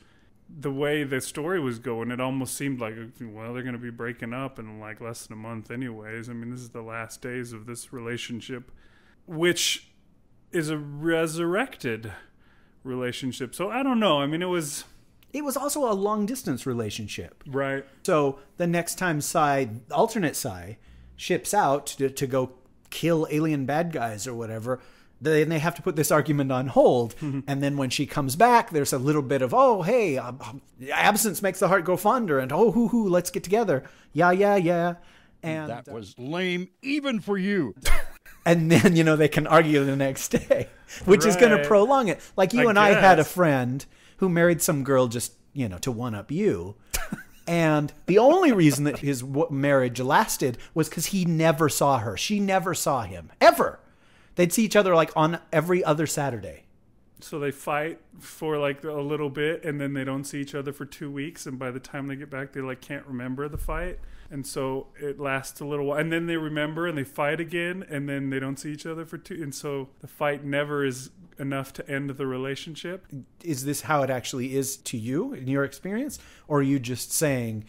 The way the story was going, it almost seemed like, well, they're going to be breaking up in like less than a month anyways. I mean, this is the last days of this relationship, which is a resurrected relationship. So I don't know. I mean, it was also a long distance relationship. Right. So the next time Cy, alternate Cy, ships out to go kill alien bad guys or whatever, then they have to put this argument on hold. Mm-hmm. And then when she comes back, there's a little bit of, oh, hey, absence makes the heart grow fonder. And, oh, hoo-hoo, let's get together. Yeah, yeah, yeah. And that was lame even for you. And then, you know, they can argue the next day, which is going to prolong it. Like you and I had a friend who married some girl just, you know, to one-up you. And the only reason that his marriage lasted was because he never saw her. She never saw him, ever. They'd see each other like on every other Saturday. So they fight for like a little bit, and then they don't see each other for 2 weeks. And by the time they get back, they like can't remember the fight. And so it lasts a little while. And then they remember and they fight again, and then they don't see each other for two. And so the fight never is enough to end the relationship. Is this how it actually is to you in your experience? Or are you just saying...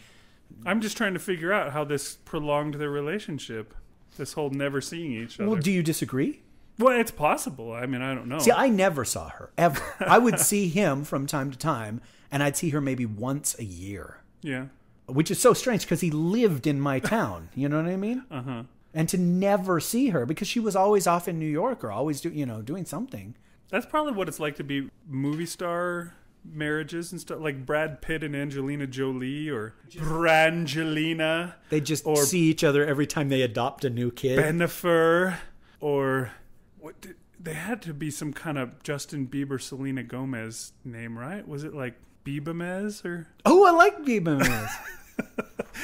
I'm just trying to figure out how this prolonged their relationship. This whole never seeing each other. Well, do you disagree? Well, it's possible. I mean, I don't know. See, I never saw her, ever. I would see him from time to time, and I'd see her maybe once a year. Yeah. Which is so strange, because he lived in my town. You know what I mean? Uh-huh. And to never see her, because she was always off in New York or always doing something. That's probably what it's like to be movie star marriages and stuff, like Brad Pitt and Angelina Jolie, or Brangelina. They just see each other every time they adopt a new kid. Benifer, or... They had to be some kind of Justin Bieber, Selena Gomez name, right? Was it like Biebamez or? Oh, I like Biebamez.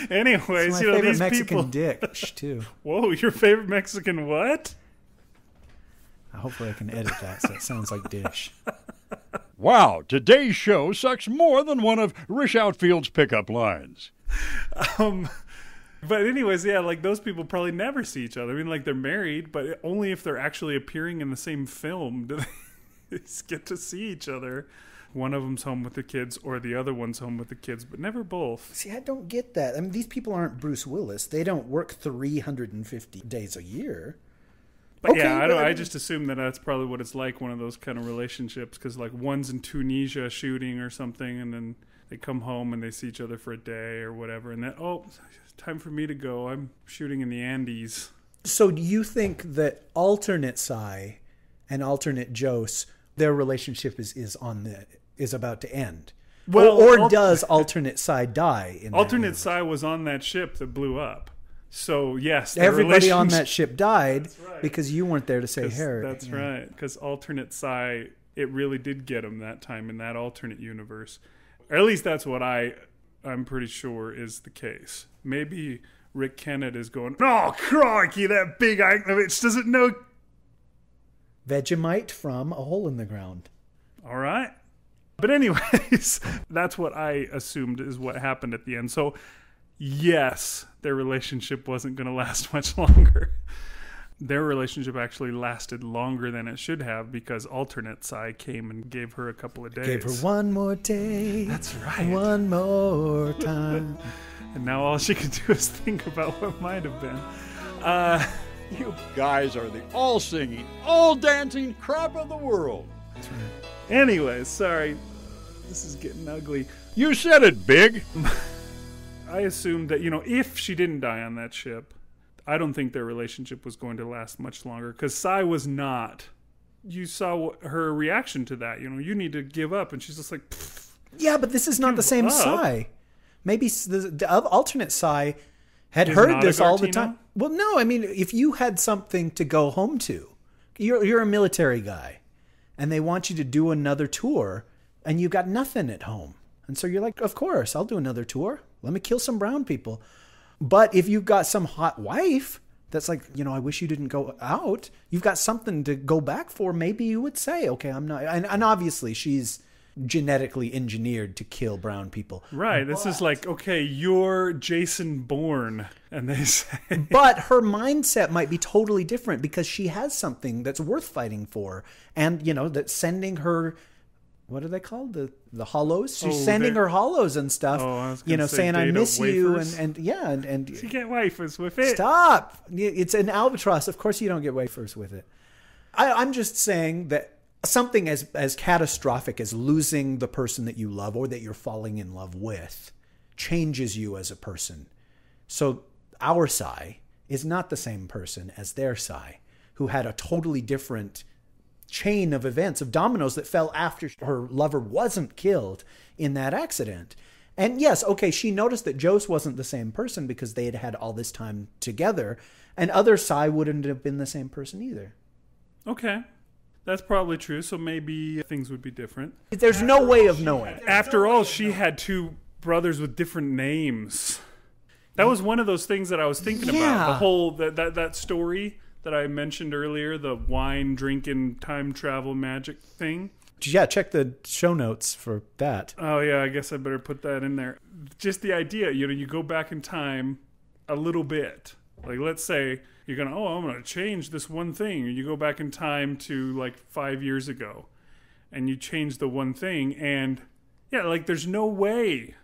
Anyways, it's my favorite these Mexican people... dish too. Whoa, your favorite Mexican what? Hopefully, I can edit that. So it sounds like dish. Wow, today's show sucks more than one of Rish Outfield's pickup lines. But anyways, yeah, like those people probably never see each other. I mean, like they're married, but only if they're actually appearing in the same film do they get to see each other. One of them's home with the kids or the other one's home with the kids, but never both. See, I don't get that. I mean, these people aren't Bruce Willis. They don't work 350 days a year. But okay, yeah, I just assume that that's probably what it's like, one of those kind of relationships, because like one's in Tunisia shooting or something, and then they come home and they see each other for a day or whatever, and then, oh, it's time for me to go. I'm shooting in the Andes. So do you think that alternate Cy and alternate Jose, their relationship is about to end? Well, or does alternate Cy die? In alternate Cy was on that ship that blew up. So, yes. Everybody on that ship died, right, because you weren't there to say Harry. That's right. Because alternate Cy, it really did get him that time in that alternate universe. Or at least that's what I'm pretty sure is the case. Maybe Rick Kennett is going, oh, crikey, that big Anklevich doesn't know Vegemite from a hole in the ground. All right. But anyways, that's what I assumed is what happened at the end. So, yes, their relationship wasn't going to last much longer. Their relationship actually lasted longer than it should have because alternate Cy came and gave her a couple of days. Gave her one more day. That's right. One more time. And now all she could do is think about what might have been. You guys are the all-singing, all-dancing crop of the world. That's right. Anyways, sorry, this is getting ugly. You said it, Big. I assumed that, you know, if she didn't die on that ship, I don't think their relationship was going to last much longer, because Cy was not. You saw her reaction to that, you know, you need to give up, and she's just like, pfft, yeah, but this is not the same Cy. Maybe the alternate Cy had heard this all the time. Well, no, I mean, if you had something to go home to, you're a military guy, and they want you to do another tour, and you've got nothing at home. And so you're like, of course, I'll do another tour. Let me kill some brown people. But if you've got some hot wife that's like, you know, I wish you didn't go out, you've got something to go back for, maybe you would say, okay, I'm not. And obviously she's genetically engineered to kill brown people. Right. But this is like, okay, you're Jason Bourne. And they say. But her mindset might be totally different because she has something that's worth fighting for. And, you know, that's sending her, what are they called? The hollows? She's sending her hollows and stuff. Oh, I was gonna, you know, saying, I miss you. And yeah. And you get wafers with it. Stop. It's an albatross. Of course you don't get wafers with it. I'm just saying that something as catastrophic as losing the person that you love or that you're falling in love with changes you as a person. So our Cy is not the same person as their Cy, who had a totally different chain of events, of dominoes that fell after her lover wasn't killed in that accident. And yes, okay, she noticed that Jose wasn't the same person because they had had all this time together, and other Cy wouldn't have been the same person either. Okay. That's probably true. So maybe things would be different. There's no way of knowing. After all, she had two brothers with different names. That was one of those things that I was thinking about. The whole that story that I mentioned earlier, the wine drinking time travel magic thing. Yeah, check the show notes for that. Oh yeah, I guess I better put that in there. Just the idea, you know, you go back in time a little bit. Like, let's say you're going to, oh, I'm going to change this one thing. You go back in time to, like, 5 years ago, and you change the one thing. And, yeah, like, there's no way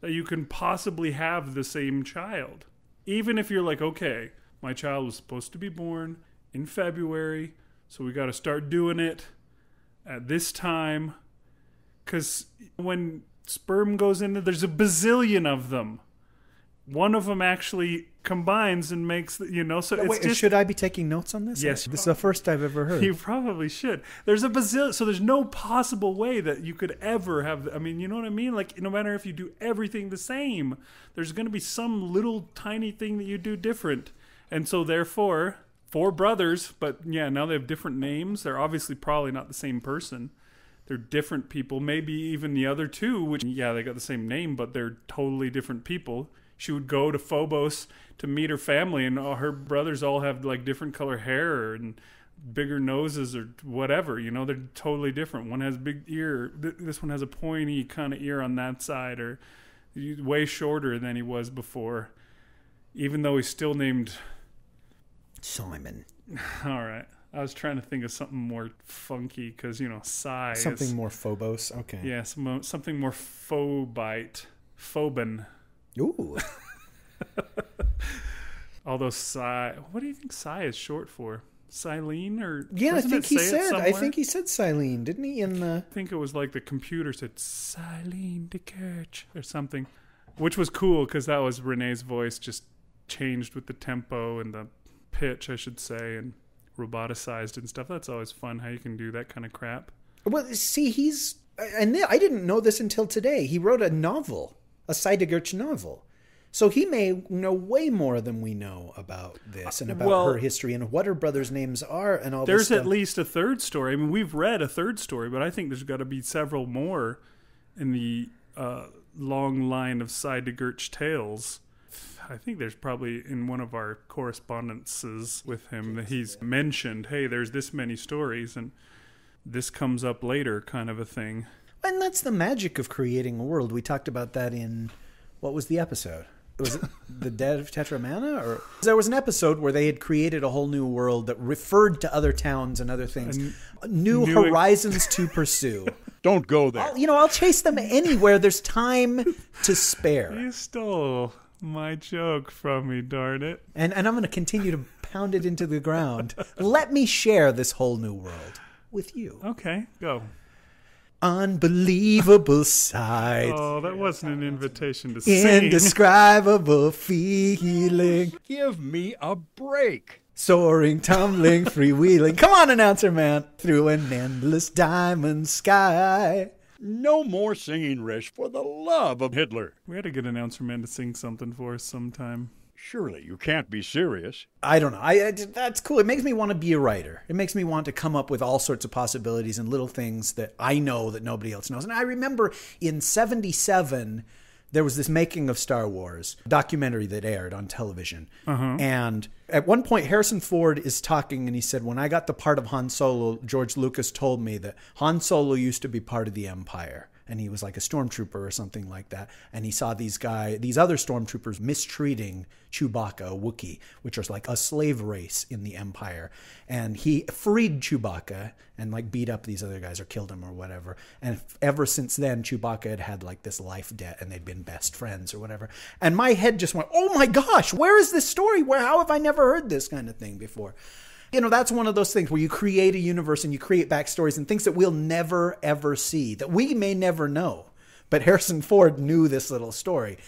that you can possibly have the same child. Even if you're like, okay, my child was supposed to be born in February, so we got to start doing it at this time. Because when sperm goes in there, there's a bazillion of them. One of them actually combines and makes, you know, so it's just... Should I be taking notes on this? Yes. This is the first I've ever heard. You probably should. There's a bazillion, so there's no possible way that you could ever have, I mean, you know what I mean? Like, no matter if you do everything the same, there's going to be some little tiny thing that you do different. And so, therefore, four brothers, but yeah, now they have different names. They're obviously probably not the same person. They're different people. Maybe even the other two, which, yeah, they got the same name, but they're totally different people. She would go to Phobos to meet her family, and all her brothers all have, like, different color hair and bigger noses or whatever. You know, they're totally different. One has big ear. This one has a pointy kind of ear on that side, or way shorter than he was before, even though he's still named... Simon. All right. I was trying to think of something more funky because, you know, Psy is... Something more Phobos. Okay. Yeah, something more Phobite. Phobin. Ooh. Although Cy, what do you think Cy is short for? Silene or yeah, I think he said. I think he said Silene, didn't he? In the I think it was like the computer said Cy De Gertsch or something, which was cool because that was Renee's voice just changed with the tempo and the pitch, I should say, and roboticized and stuff. That's always fun how you can do that kind of crap. Well, see, he's and I didn't know this until today. He wrote a novel, a Cy De Gertsch novel. So he may know way more than we know about this and about her history and what her brothers' names are and all this stuff. There's at least a third story. I mean, we've read a third story, but I think there's got to be several more in the long line of Cy De Gertsch tales. I think there's probably in one of our correspondences with him that he's mentioned, hey, there's this many stories and this comes up later kind of a thing. And that's the magic of creating a world. We talked about that in, what was the episode? Was it the Dead of Tetramana? Or there was an episode where they had created a whole new world that referred to other towns and other things. New horizons to pursue. Don't go there. I'll chase them anywhere. There's time to spare. You stole my joke from me, darn it. And I'm going to continue to pound it into the ground. Let me share this whole new world with you. Okay, go. Unbelievable sight. Oh, that wasn't an invitation to sing. Indescribable feeling. Give me a break. Soaring, tumbling, freewheeling. Come on, announcer man. Through an endless diamond sky. No more singing, Rish, for the love of Hitler. We had to get announcer man to sing something for us sometime. Surely you can't be serious. I don't know. That's cool. It makes me want to be a writer. It makes me want to come up with all sorts of possibilities and little things that I know that nobody else knows. And I remember in 77, there was this Making of Star Wars documentary that aired on television. And at one point, Harrison Ford is talking and he said, when I got the part of Han Solo, George Lucas told me that Han Solo used to be part of the Empire. And he was like a stormtrooper or something like that. And he saw these other stormtroopers mistreating Chewbacca, a Wookiee, which was like a slave race in the Empire. And he freed Chewbacca and like beat up these other guys or killed him or whatever. And ever since then, Chewbacca had like this life debt and they'd been best friends or whatever. And my head just went, oh my gosh, where is this story? How have I never heard this kind of thing before? That's one of those things where you create a universe and you create backstories and things that we'll never, ever see, that we may never know. But Harrison Ford knew this little story.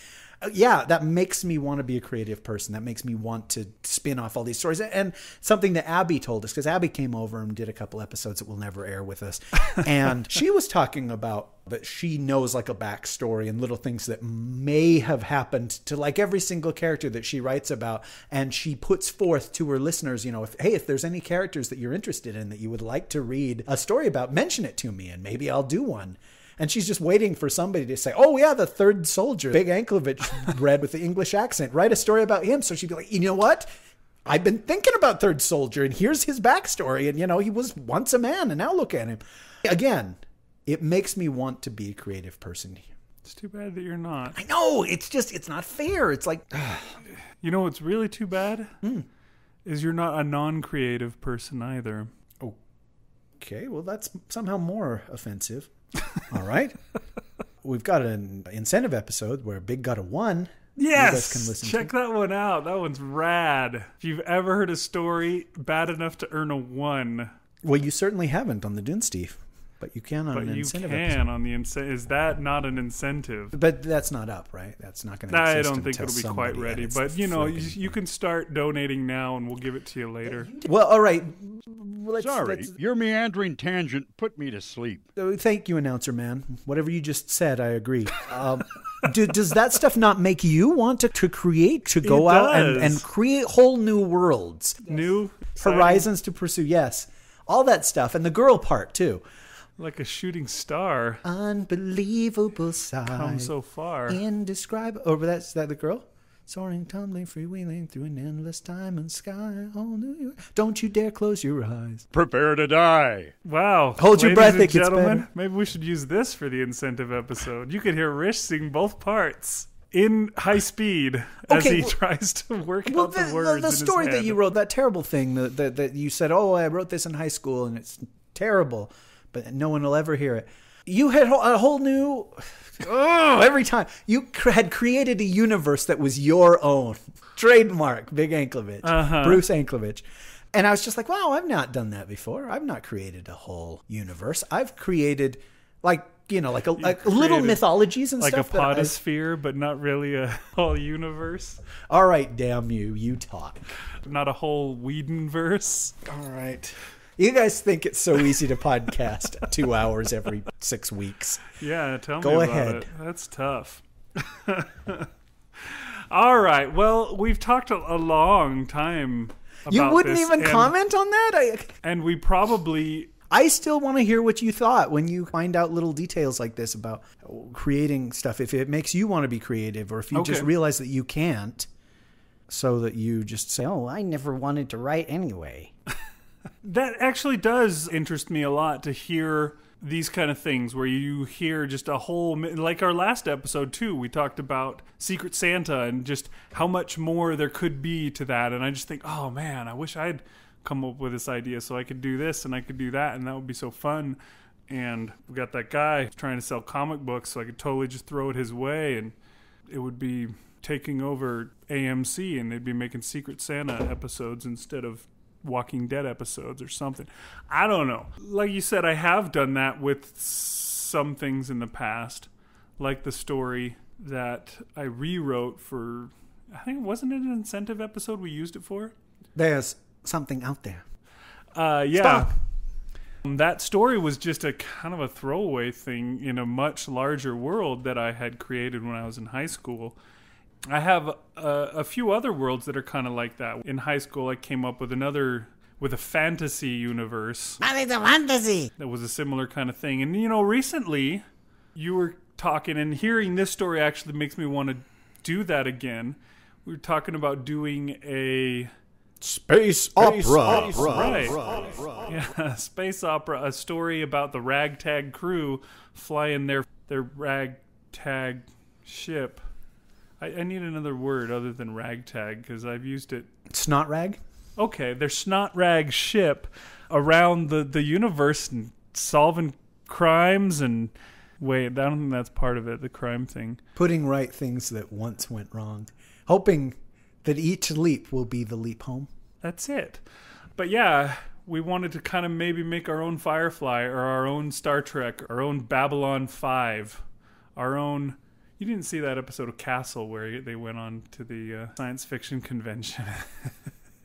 Yeah, that makes me want to be a creative person. That makes me want to spin off all these stories. And something that Abby told us, because Abby came over and did a couple episodes that will never air with us. And she was talking about that she knows like a backstory and little things that may have happened to like every single character that she writes about. And she puts forth to her listeners, if there's any characters that you're interested in that you would like to read a story about, mention it to me and maybe I'll do one. And she's just waiting for somebody to say, oh, yeah, the third soldier, Bigg Anklevich, read with the English accent. Write a story about him. So she'd be like, you know what? I've been thinking about third soldier, and here's his backstory. And, he was once a man, and now look at him. Again, it makes me want to be a creative person. It's too bad that you're not. I know. It's just, it's not fair. It's like, what's really too bad is you're not a non-creative person either. Oh, okay. Well, that's somehow more offensive. All right. We've got an incentive episode where Big got a 1. Yes. Can listen Check to. That one out. That one's rad. If you've ever heard a story bad enough to earn a 1. Well, you certainly haven't on the Dunesteef, but you can on an incentive episode. Is that not an incentive? But that's not up, right? That's not going to exist. I don't think it'll be quite ready, but you can start donating now and we'll give it to you later. Well, all right. Sorry, your meandering tangent put me to sleep. Thank you, announcer man. Whatever you just said, I agree. Does that stuff not make you want to create, to go out and create whole new worlds? Yes. New horizons to pursue, yes. All that stuff, and the girl part, too. Like a shooting star. Unbelievable sight. Come so far. Indescribable. Oh, is that the girl? Soaring, tumbling, freewheeling through an endless time and sky. Oh, no, don't you dare close your eyes. Prepare to die. Wow. Hold your breath, it gets better. Maybe we should use this for the incentive episode. You could hear Rish sing both parts in high speed as he tries to work out the words. The story that you wrote, that terrible thing that you said, oh, I wrote this in high school and it's terrible, but no one will ever hear it. You had a whole new... every time. You had created a universe that was your own. Trademark, Bigg Anklevich, Bruce Anklevich. And I was just like, wow, I've not done that before. I've not created a whole universe. I've created, like, you know, like a little mythologies and like stuff. Like a podosphere, but not really a whole universe. All right, damn you, you talk. Not a whole Whedonverse. All right. You guys think it's so easy to podcast 2 hours every 6 weeks. Yeah, tell me about it. Go ahead. That's tough. All right. Well, we've talked a long time about You wouldn't this, even comment on that? And we probably... I still want to hear what you thought when you find out little details like this about creating stuff. If it makes you want to be creative, or if you just realize that you can't, so that you just say, oh, I never wanted to write anyway. That actually does interest me a lot, to hear these kind of things where you hear just a whole... Like our last episode, too, we talked about Secret Santa and just how much more there could be to that. And I just think, oh, man, I wish I'd come up with this idea so I could do this and I could do that, and that would be so fun. And we got that guy trying to sell comic books, so I could totally just throw it his way and it would be taking over AMC and they'd be making Secret Santa episodes instead of Walking Dead episodes or something. I don't know. Like you said, I have done that with some things in the past, like the story that I rewrote for, I think, wasn't it an incentive episode we used it for? There's something out there. Yeah. That story was just a kind of a throwaway thing in a much larger world that I had created when I was in high school. I have a few other worlds that are kind of like that. In high school, I came up with a fantasy universe. That is a fantasy! That was a similar kind of thing. And, you know, recently you were talking, and hearing this story actually makes me want to do that again. We were talking about doing a... Space opera, a story about the ragtag crew flying their ragtag ship. I need another word other than ragtag, because I've used it. Snot rag? Okay, their snot rag ship around the universe and solving crimes and... Wait, I don't think that's part of it, the crime thing. Putting right things that once went wrong. Hoping... that each leap will be the leap home. That's it. But yeah, we wanted to kind of maybe make our own Firefly or our own Star Trek, our own Babylon 5, our own... You didn't see that episode of Castle where they went on to the science fiction convention.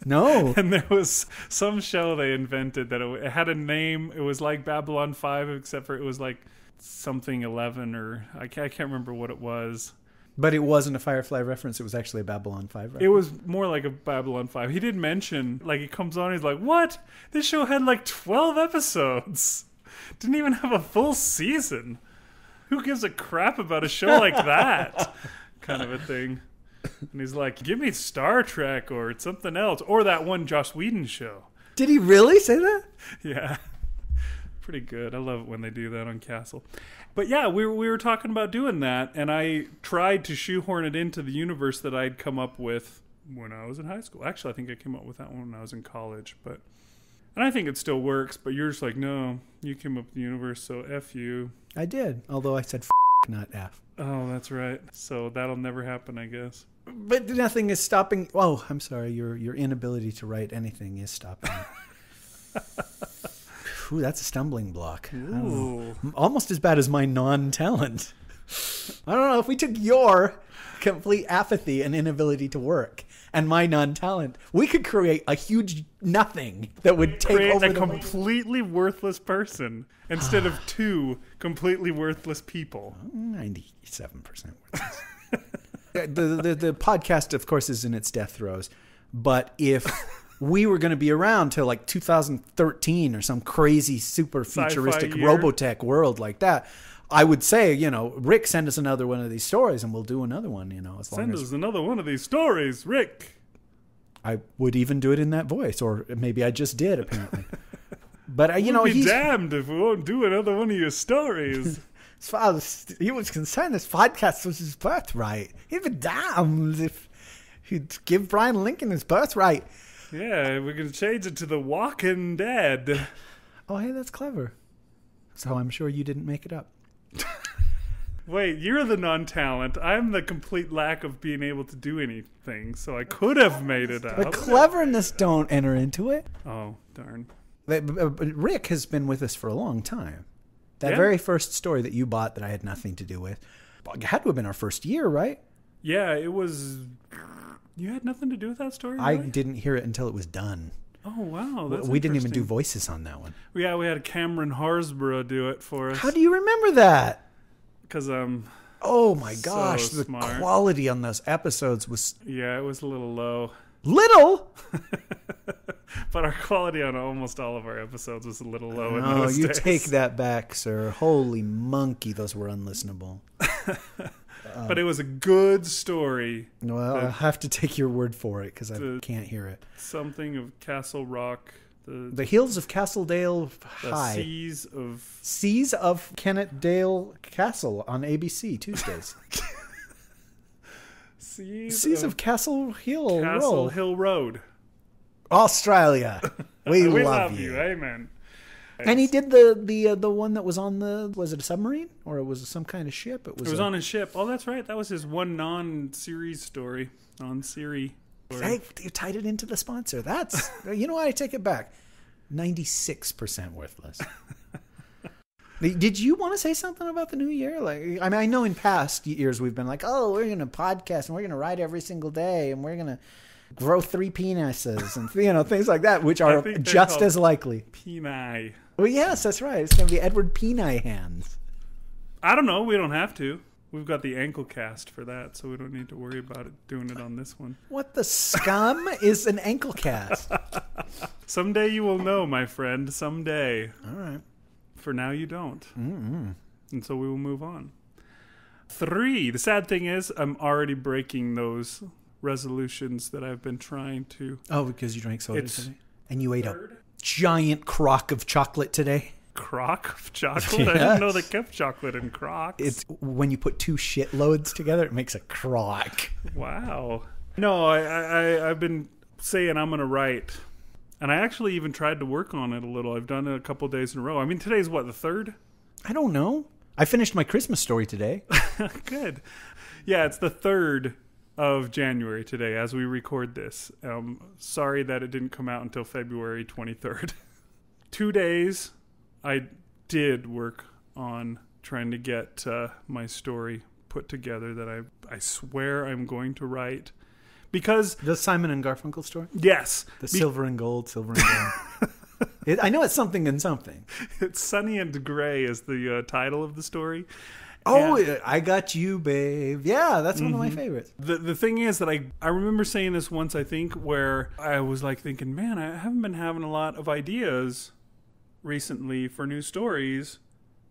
No. And there was some show they invented that it had a name. It was like Babylon 5, except for it was like something 11 or... I can't remember what it was. But it wasn't a Firefly reference. It was actually a Babylon 5 reference. It was more like a Babylon 5. He did mention, like, he comes on, he's like, what? This show had like 12 episodes. Didn't even have a full season. Who gives a crap about a show like that? Kind of a thing. And he's like, give me Star Trek or something else. Or that one Joss Whedon show. Did he really say that? Yeah. Pretty good. I love it when they do that on Castle. But yeah, we were talking about doing that, and I tried to shoehorn it into the universe that I'd come up with when I was in high school. Actually, I think I came up with that one when I was in college, and I think it still works, but you're just like, no, you came up with the universe, so F you. I did, although I said F, not F. Oh, that's right. So that'll never happen, I guess. But nothing is stopping... Oh, I'm sorry. Your inability to write anything is stopping. Ooh, that's a stumbling block. Ooh. Almost as bad as my non-talent. I don't know. If we took your complete apathy and inability to work and my non-talent, we could create a huge nothing that would take create over a completely worthless person instead of two completely worthless people. 97% worthless. The podcast, of course, is in its death throes, but if... we were going to be around till like 2013 or some crazy super futuristic Robotech world like that, I would say, you know, Rick, send us another one of these stories and we'll do another one, you know. Send us another one of these stories, Rick. I would even do it in that voice, or maybe I just did, apparently. But, you know, he's... We'll be damned if we won't do another one of your stories. As far as he was concerned, this podcast was his birthright. He'd be damned if he'd give Brian Lincoln his birthright. Yeah, we're going to change it to The Walking Dead. Oh, hey, that's clever. So I'm sure you didn't make it up. Wait, you're the non-talent. I'm the complete lack of being able to do anything, so I could have made it out. But cleverness don't enter into it. Oh, darn. Rick has been with us for a long time. That very first story that you bought that I had nothing to do with, it had to have been our first year, right? Yeah, it was... You had nothing to do with that story, really? I didn't hear it until it was done. Oh, wow. That's we didn't even do voices on that one. Yeah, we had Cameron Harsborough do it for us. How do you remember that? Because oh my gosh, so the smart. Quality on those episodes was it was a little low. Little, but our quality on almost all of our episodes was a little low. Oh, you days. Take that back, sir. Holy monkey, those were unlistenable. But it was a good story. Well, I have to take your word for it because I can't hear it. Something of Castle Rock. The hills of Castledale High. The seas of Kennettdale Castle on ABC Tuesdays. seas of Castle Hill Road. Hill Road. Australia. We love you. Amen. And he did the one that was on the, was it a submarine or it was some kind of ship? It was on a ship. Oh, that's right. That was his one non-series story on Siri. Hey, you tied it into the sponsor. That's, you know what? I take it back. 96% worthless. Did you want to say something about the new year? Like, I mean, I know in past years we've been like, oh, we're going to podcast and we're going to write every single day and we're going to grow 3 penises and, you know, things like that, which are just as likely. Peni. Well, yes, that's right. It's going to be Edward Peni Hands. I don't know. We don't have to. We've got the ankle cast for that, so we don't need to worry about it doing it on this one. What the scum is an ankle cast? Someday you will know, my friend. Someday. All right. For now, you don't. Mm-hmm. And so we will move on. 3. The sad thing is I'm already breaking those resolutions that I've been trying to. Oh, because you drank soda today? And you ate a giant crock of chocolate today? Crock of chocolate? Yes. I didn't know they kept chocolate in crocks. It's when you put 2 shitloads together, it makes a crock. Wow. No, I've been saying I'm going to write. And I actually even tried to work on it a little. I've done it a couple days in a row. I mean, today's what, the 3rd? I don't know. I finished my Christmas story today. Good. Yeah, it's the 3rd of January today as we record this. Sorry that it didn't come out until February 23rd. 2 days. I did work on trying to get my story put together that I swear I'm going to write. Because... The Simon and Garfunkel story? Yes. The silver and gold, silver and gold. I know it's something and something. It's Sunny and Gray is the title of the story. Oh, and I got you, babe. Yeah, that's one of my favorites. The thing is that I remember saying this once, I think, where I was like thinking, man, I haven't been having a lot of ideas recently for new stories.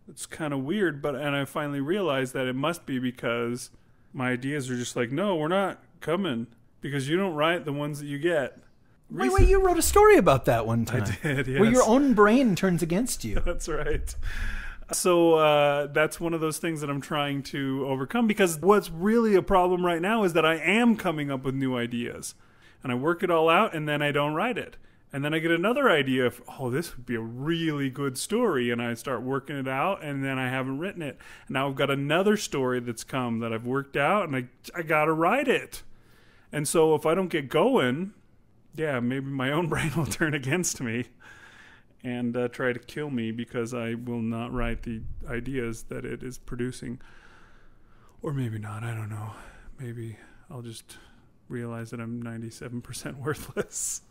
It's kind of weird, and I finally realized that it must be because my ideas are just like, no, we're not coming because you don't write the ones that you get. Wait, you wrote a story about that one time. I did, yes. Where your own brain turns against you. That's right. So that's one of those things that I'm trying to overcome, because what's really a problem right now is that I am coming up with new ideas and I work it all out and then I don't write it. And then I get another idea of, oh, this would be a really good story. And I start working it out, and then I haven't written it. And now I've got another story that's come that I've worked out, and I got to write it. And so if I don't get going, yeah, maybe my own brain will turn against me and try to kill me because I will not write the ideas that it is producing. Or maybe not. I don't know. Maybe I'll just realize that I'm 97% worthless.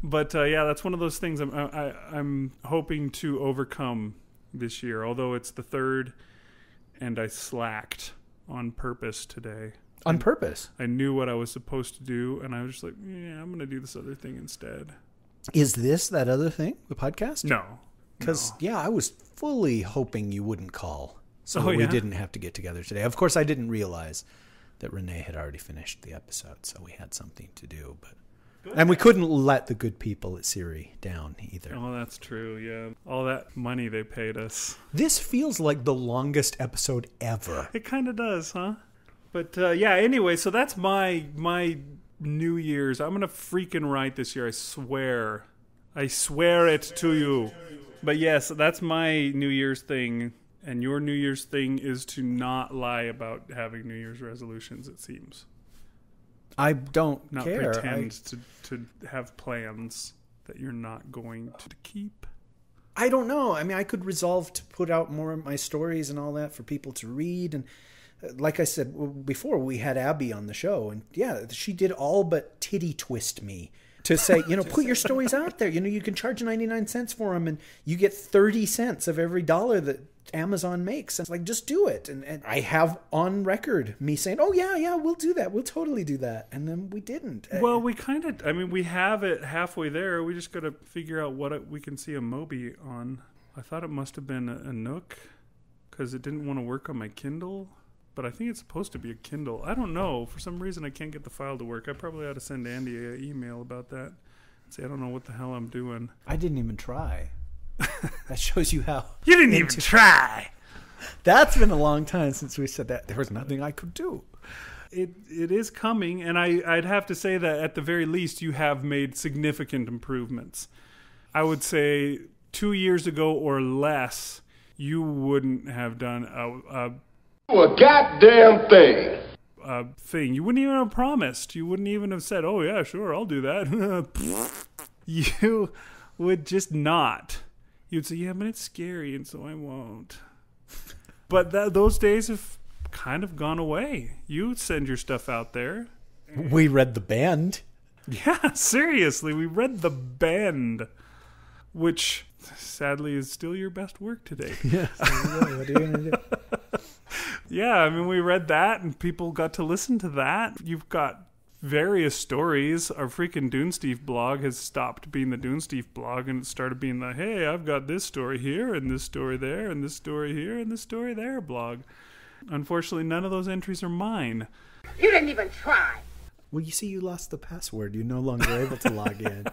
But, yeah, that's one of those things I'm hoping to overcome this year, although it's the 3rd, and I slacked on purpose today. On purpose? I knew what I was supposed to do, and I was just like, yeah, I'm going to do this other thing instead. Is this that other thing, the podcast? No. Because, yeah, I was fully hoping you wouldn't call, so we didn't have to get together today. Of course, I didn't realize that Renee had already finished the episode, so we had something to do, but... And we couldn't let the good people at Siri down either. Oh, that's true, yeah. All that money they paid us. This feels like the longest episode ever. It kind of does, huh? But, yeah, anyway, so that's my New Year's. I'm going to freaking write this year, I swear. I swear it to you. But, yes, that's my New Year's thing. And your New Year's thing is to not lie about having New Year's resolutions, it seems. I don't care. Not pretend to have plans that you're not going to keep. I don't know. I mean, I could resolve to put out more of my stories and all that for people to read. And like I said before, we had Abby on the show. And yeah, she did all but titty twist me. To say, you know, put your stories out there. You know, you can charge 99 cents for them, and you get 30 cents of every dollar that Amazon makes. And it's like, just do it. And I have on record me saying, "Oh yeah, we'll do that. We'll totally do that." And then we didn't. Well, we kind of. I mean, we have it halfway there. We just got to figure out what we can see a Mobi on. I thought it must have been a Nook because it didn't want to work on my Kindle. But I think it's supposed to be a Kindle. I don't know. For some reason, I can't get the file to work. I probably ought to send Andy an email about that. Say, I don't know what the hell I'm doing. I didn't even try. That shows you how. You didn't even try. That's been a long time since we said that. There was nothing I could do. It is coming, and I'd have to say that at the very least, you have made significant improvements. I would say 2 years ago or less, you wouldn't have done a goddamn thing. You wouldn't even have promised. You wouldn't even have said, "Oh yeah, sure, I'll do that." You would just not. You'd say, "Yeah, but it's scary, and so I won't." But those days have kind of gone away. You send your stuff out there. We read The Bend. Yeah, seriously, we read The Bend, which sadly is still your best work today. Yes. What are you gonna do? Yeah, I mean, we read that, and people got to listen to that. You've got various stories. Our freaking Dunesteef blog has stopped being the Dunesteef blog, and it started being the, hey, I've got this story here, and this story there, and this story here, and this story there blog. Unfortunately, none of those entries are mine. You didn't even try. Well, you see, you lost the password. You're no longer able to log in.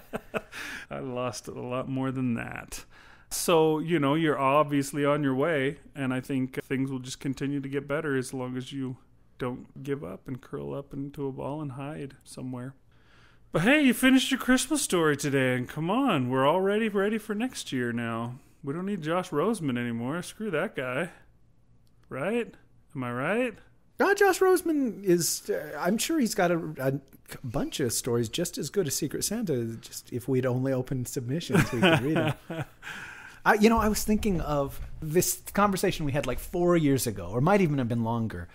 I lost a lot more than that. So, you know, you're obviously on your way, and I think things will just continue to get better as long as you don't give up and curl up into a ball and hide somewhere. But hey, you finished your Christmas story today, and come on, we're already ready for next year now. We don't need Josh Roseman anymore. Screw that guy. Right? Am I right? No, Josh Roseman is, I'm sure he's got a bunch of stories just as good as Secret Santa. Just if we'd only opened submissions, we could read them. You know, I was thinking of this conversation we had like 4 years ago, or might even have been longer.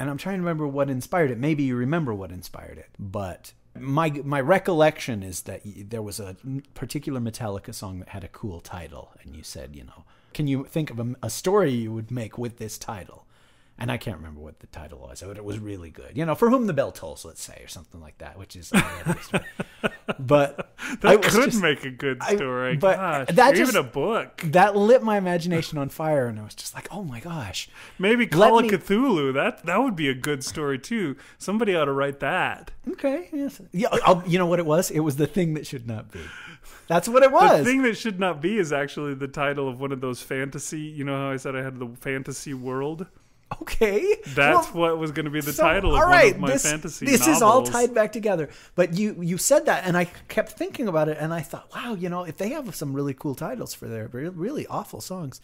And I'm trying to remember what inspired it. Maybe you remember what inspired it. But my recollection is that there was a particular Metallica song that had a cool title. And you said, you know, can you think of a story you would make with this title? And I can't remember what the title was, but it was really good. You know, For Whom the Bell Tolls, let's say, or something like that, which is story. But that could just make a good story. But gosh, that just, even a book. That lit my imagination on fire, and I was just like, oh my gosh. Maybe Call of Cthulhu. That would be a good story too. Somebody ought to write that. Okay. Yes. Yeah. You know what it was? It was The Thing That Should Not Be. That's what it was. The Thing That Should Not Be is actually the title of one of those fantasy. You know how I said I had the fantasy world? Okay. That's what was going to be the title of one of my fantasy novels. This is all tied back together. But you said that, and I kept thinking about it, and I thought, wow, you know, if they have some really cool titles for their really awful songs,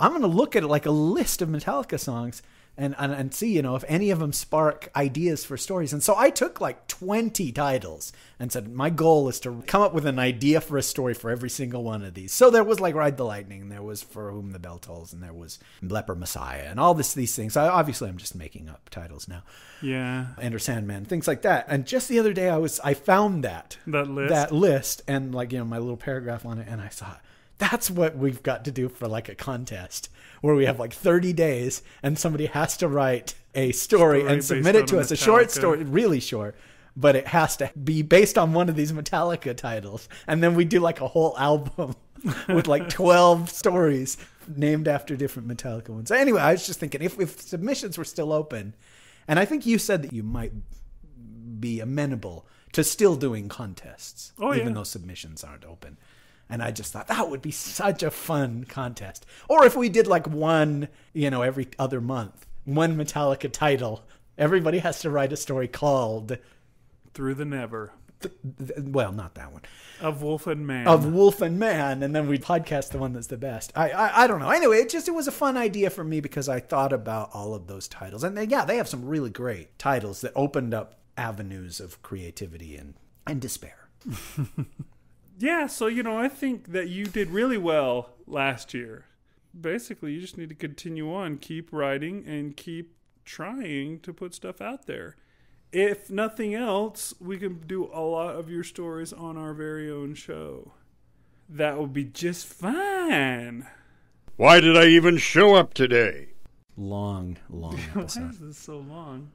I'm going to look at it like a list of Metallica songs and see, you know, if any of them spark ideas for stories. And so I took like 20 titles and said, my goal is to come up with an idea for a story for every single one of these. So there was like Ride the Lightning, and there was For Whom the Bell Tolls, and there was Leper Messiah, and all these things. Obviously, I'm just making up titles now. Yeah. Enter Sandman, things like that. And just the other day, I found that list, and like, you know, my little paragraph on it, and I thought, that's what we've got to do for like a contest where we have like 30 days and somebody has to write a story and submit it to us. A short story, really short, but it has to be based on one of these Metallica titles. And then we do like a whole album with like 12 stories named after different Metallica ones. So anyway, I was just thinking if submissions were still open, and I think you said that you might be amenable to still doing contests, even though submissions aren't open. And I just thought that would be such a fun contest. Or if we did like one, you know, every other month, one Metallica title, everybody has to write a story called Through the Never. well, not that one. Of Wolf and Man. Of Wolf and Man. And then we podcast the one that's the best. I don't know. Anyway, it was a fun idea for me because I thought about all of those titles. And they have some really great titles that opened up avenues of creativity and despair. Yeah, so, I think that you did really well last year. Basically, you just need to continue on, keep writing, and keep trying to put stuff out there. If nothing else, we can do a lot of your stories on our very own show. That would be just fine. Why did I even show up today? Long episode. Why is this so long?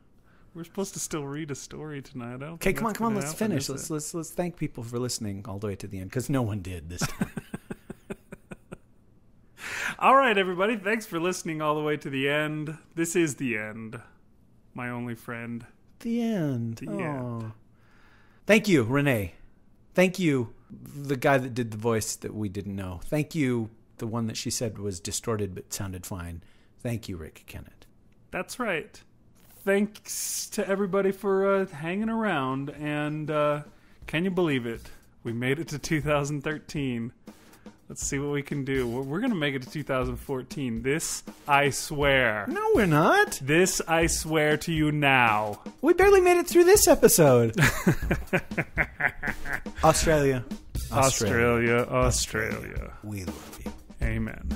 We're supposed to still read a story tonight. Okay, come on, let's finish. Let's thank people for listening all the way to the end, because no one did this time. All right, everybody. Thanks for listening all the way to the end. This is the end, my only friend. The end. The end. Thank you, Renee. Thank you, the guy that did the voice that we didn't know. Thank you, the one that she said was distorted but sounded fine. Thank you, Rick Kennett. That's right. Thanks to everybody for hanging around, and can you believe it? We made it to 2013. Let's see what we can do. We're going to make it to 2014. This, I swear. No, we're not. This, I swear to you now. We barely made it through this episode. Australia. Australia. Australia. Australia. We love you. Amen.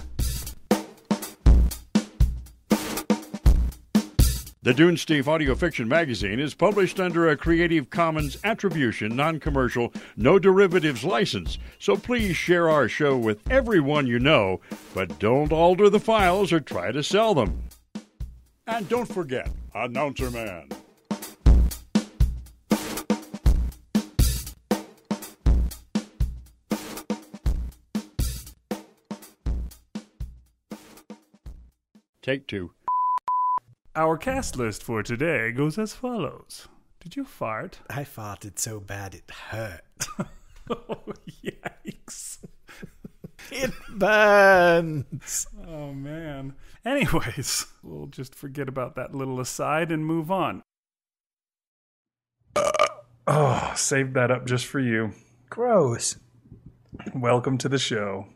The Dunesteef Audio Fiction Magazine is published under a Creative Commons Attribution, Non-Commercial, No Derivatives license, so please share our show with everyone you know, but don't alter the files or try to sell them. And don't forget, Announcer Man. Take two. Our cast list for today goes as follows. Did you fart? I farted so bad it hurt. Oh, yikes. It burns. Oh, man. Anyways, we'll just forget about that little aside and move on. Oh, saved that up just for you. Gross. Welcome to the show.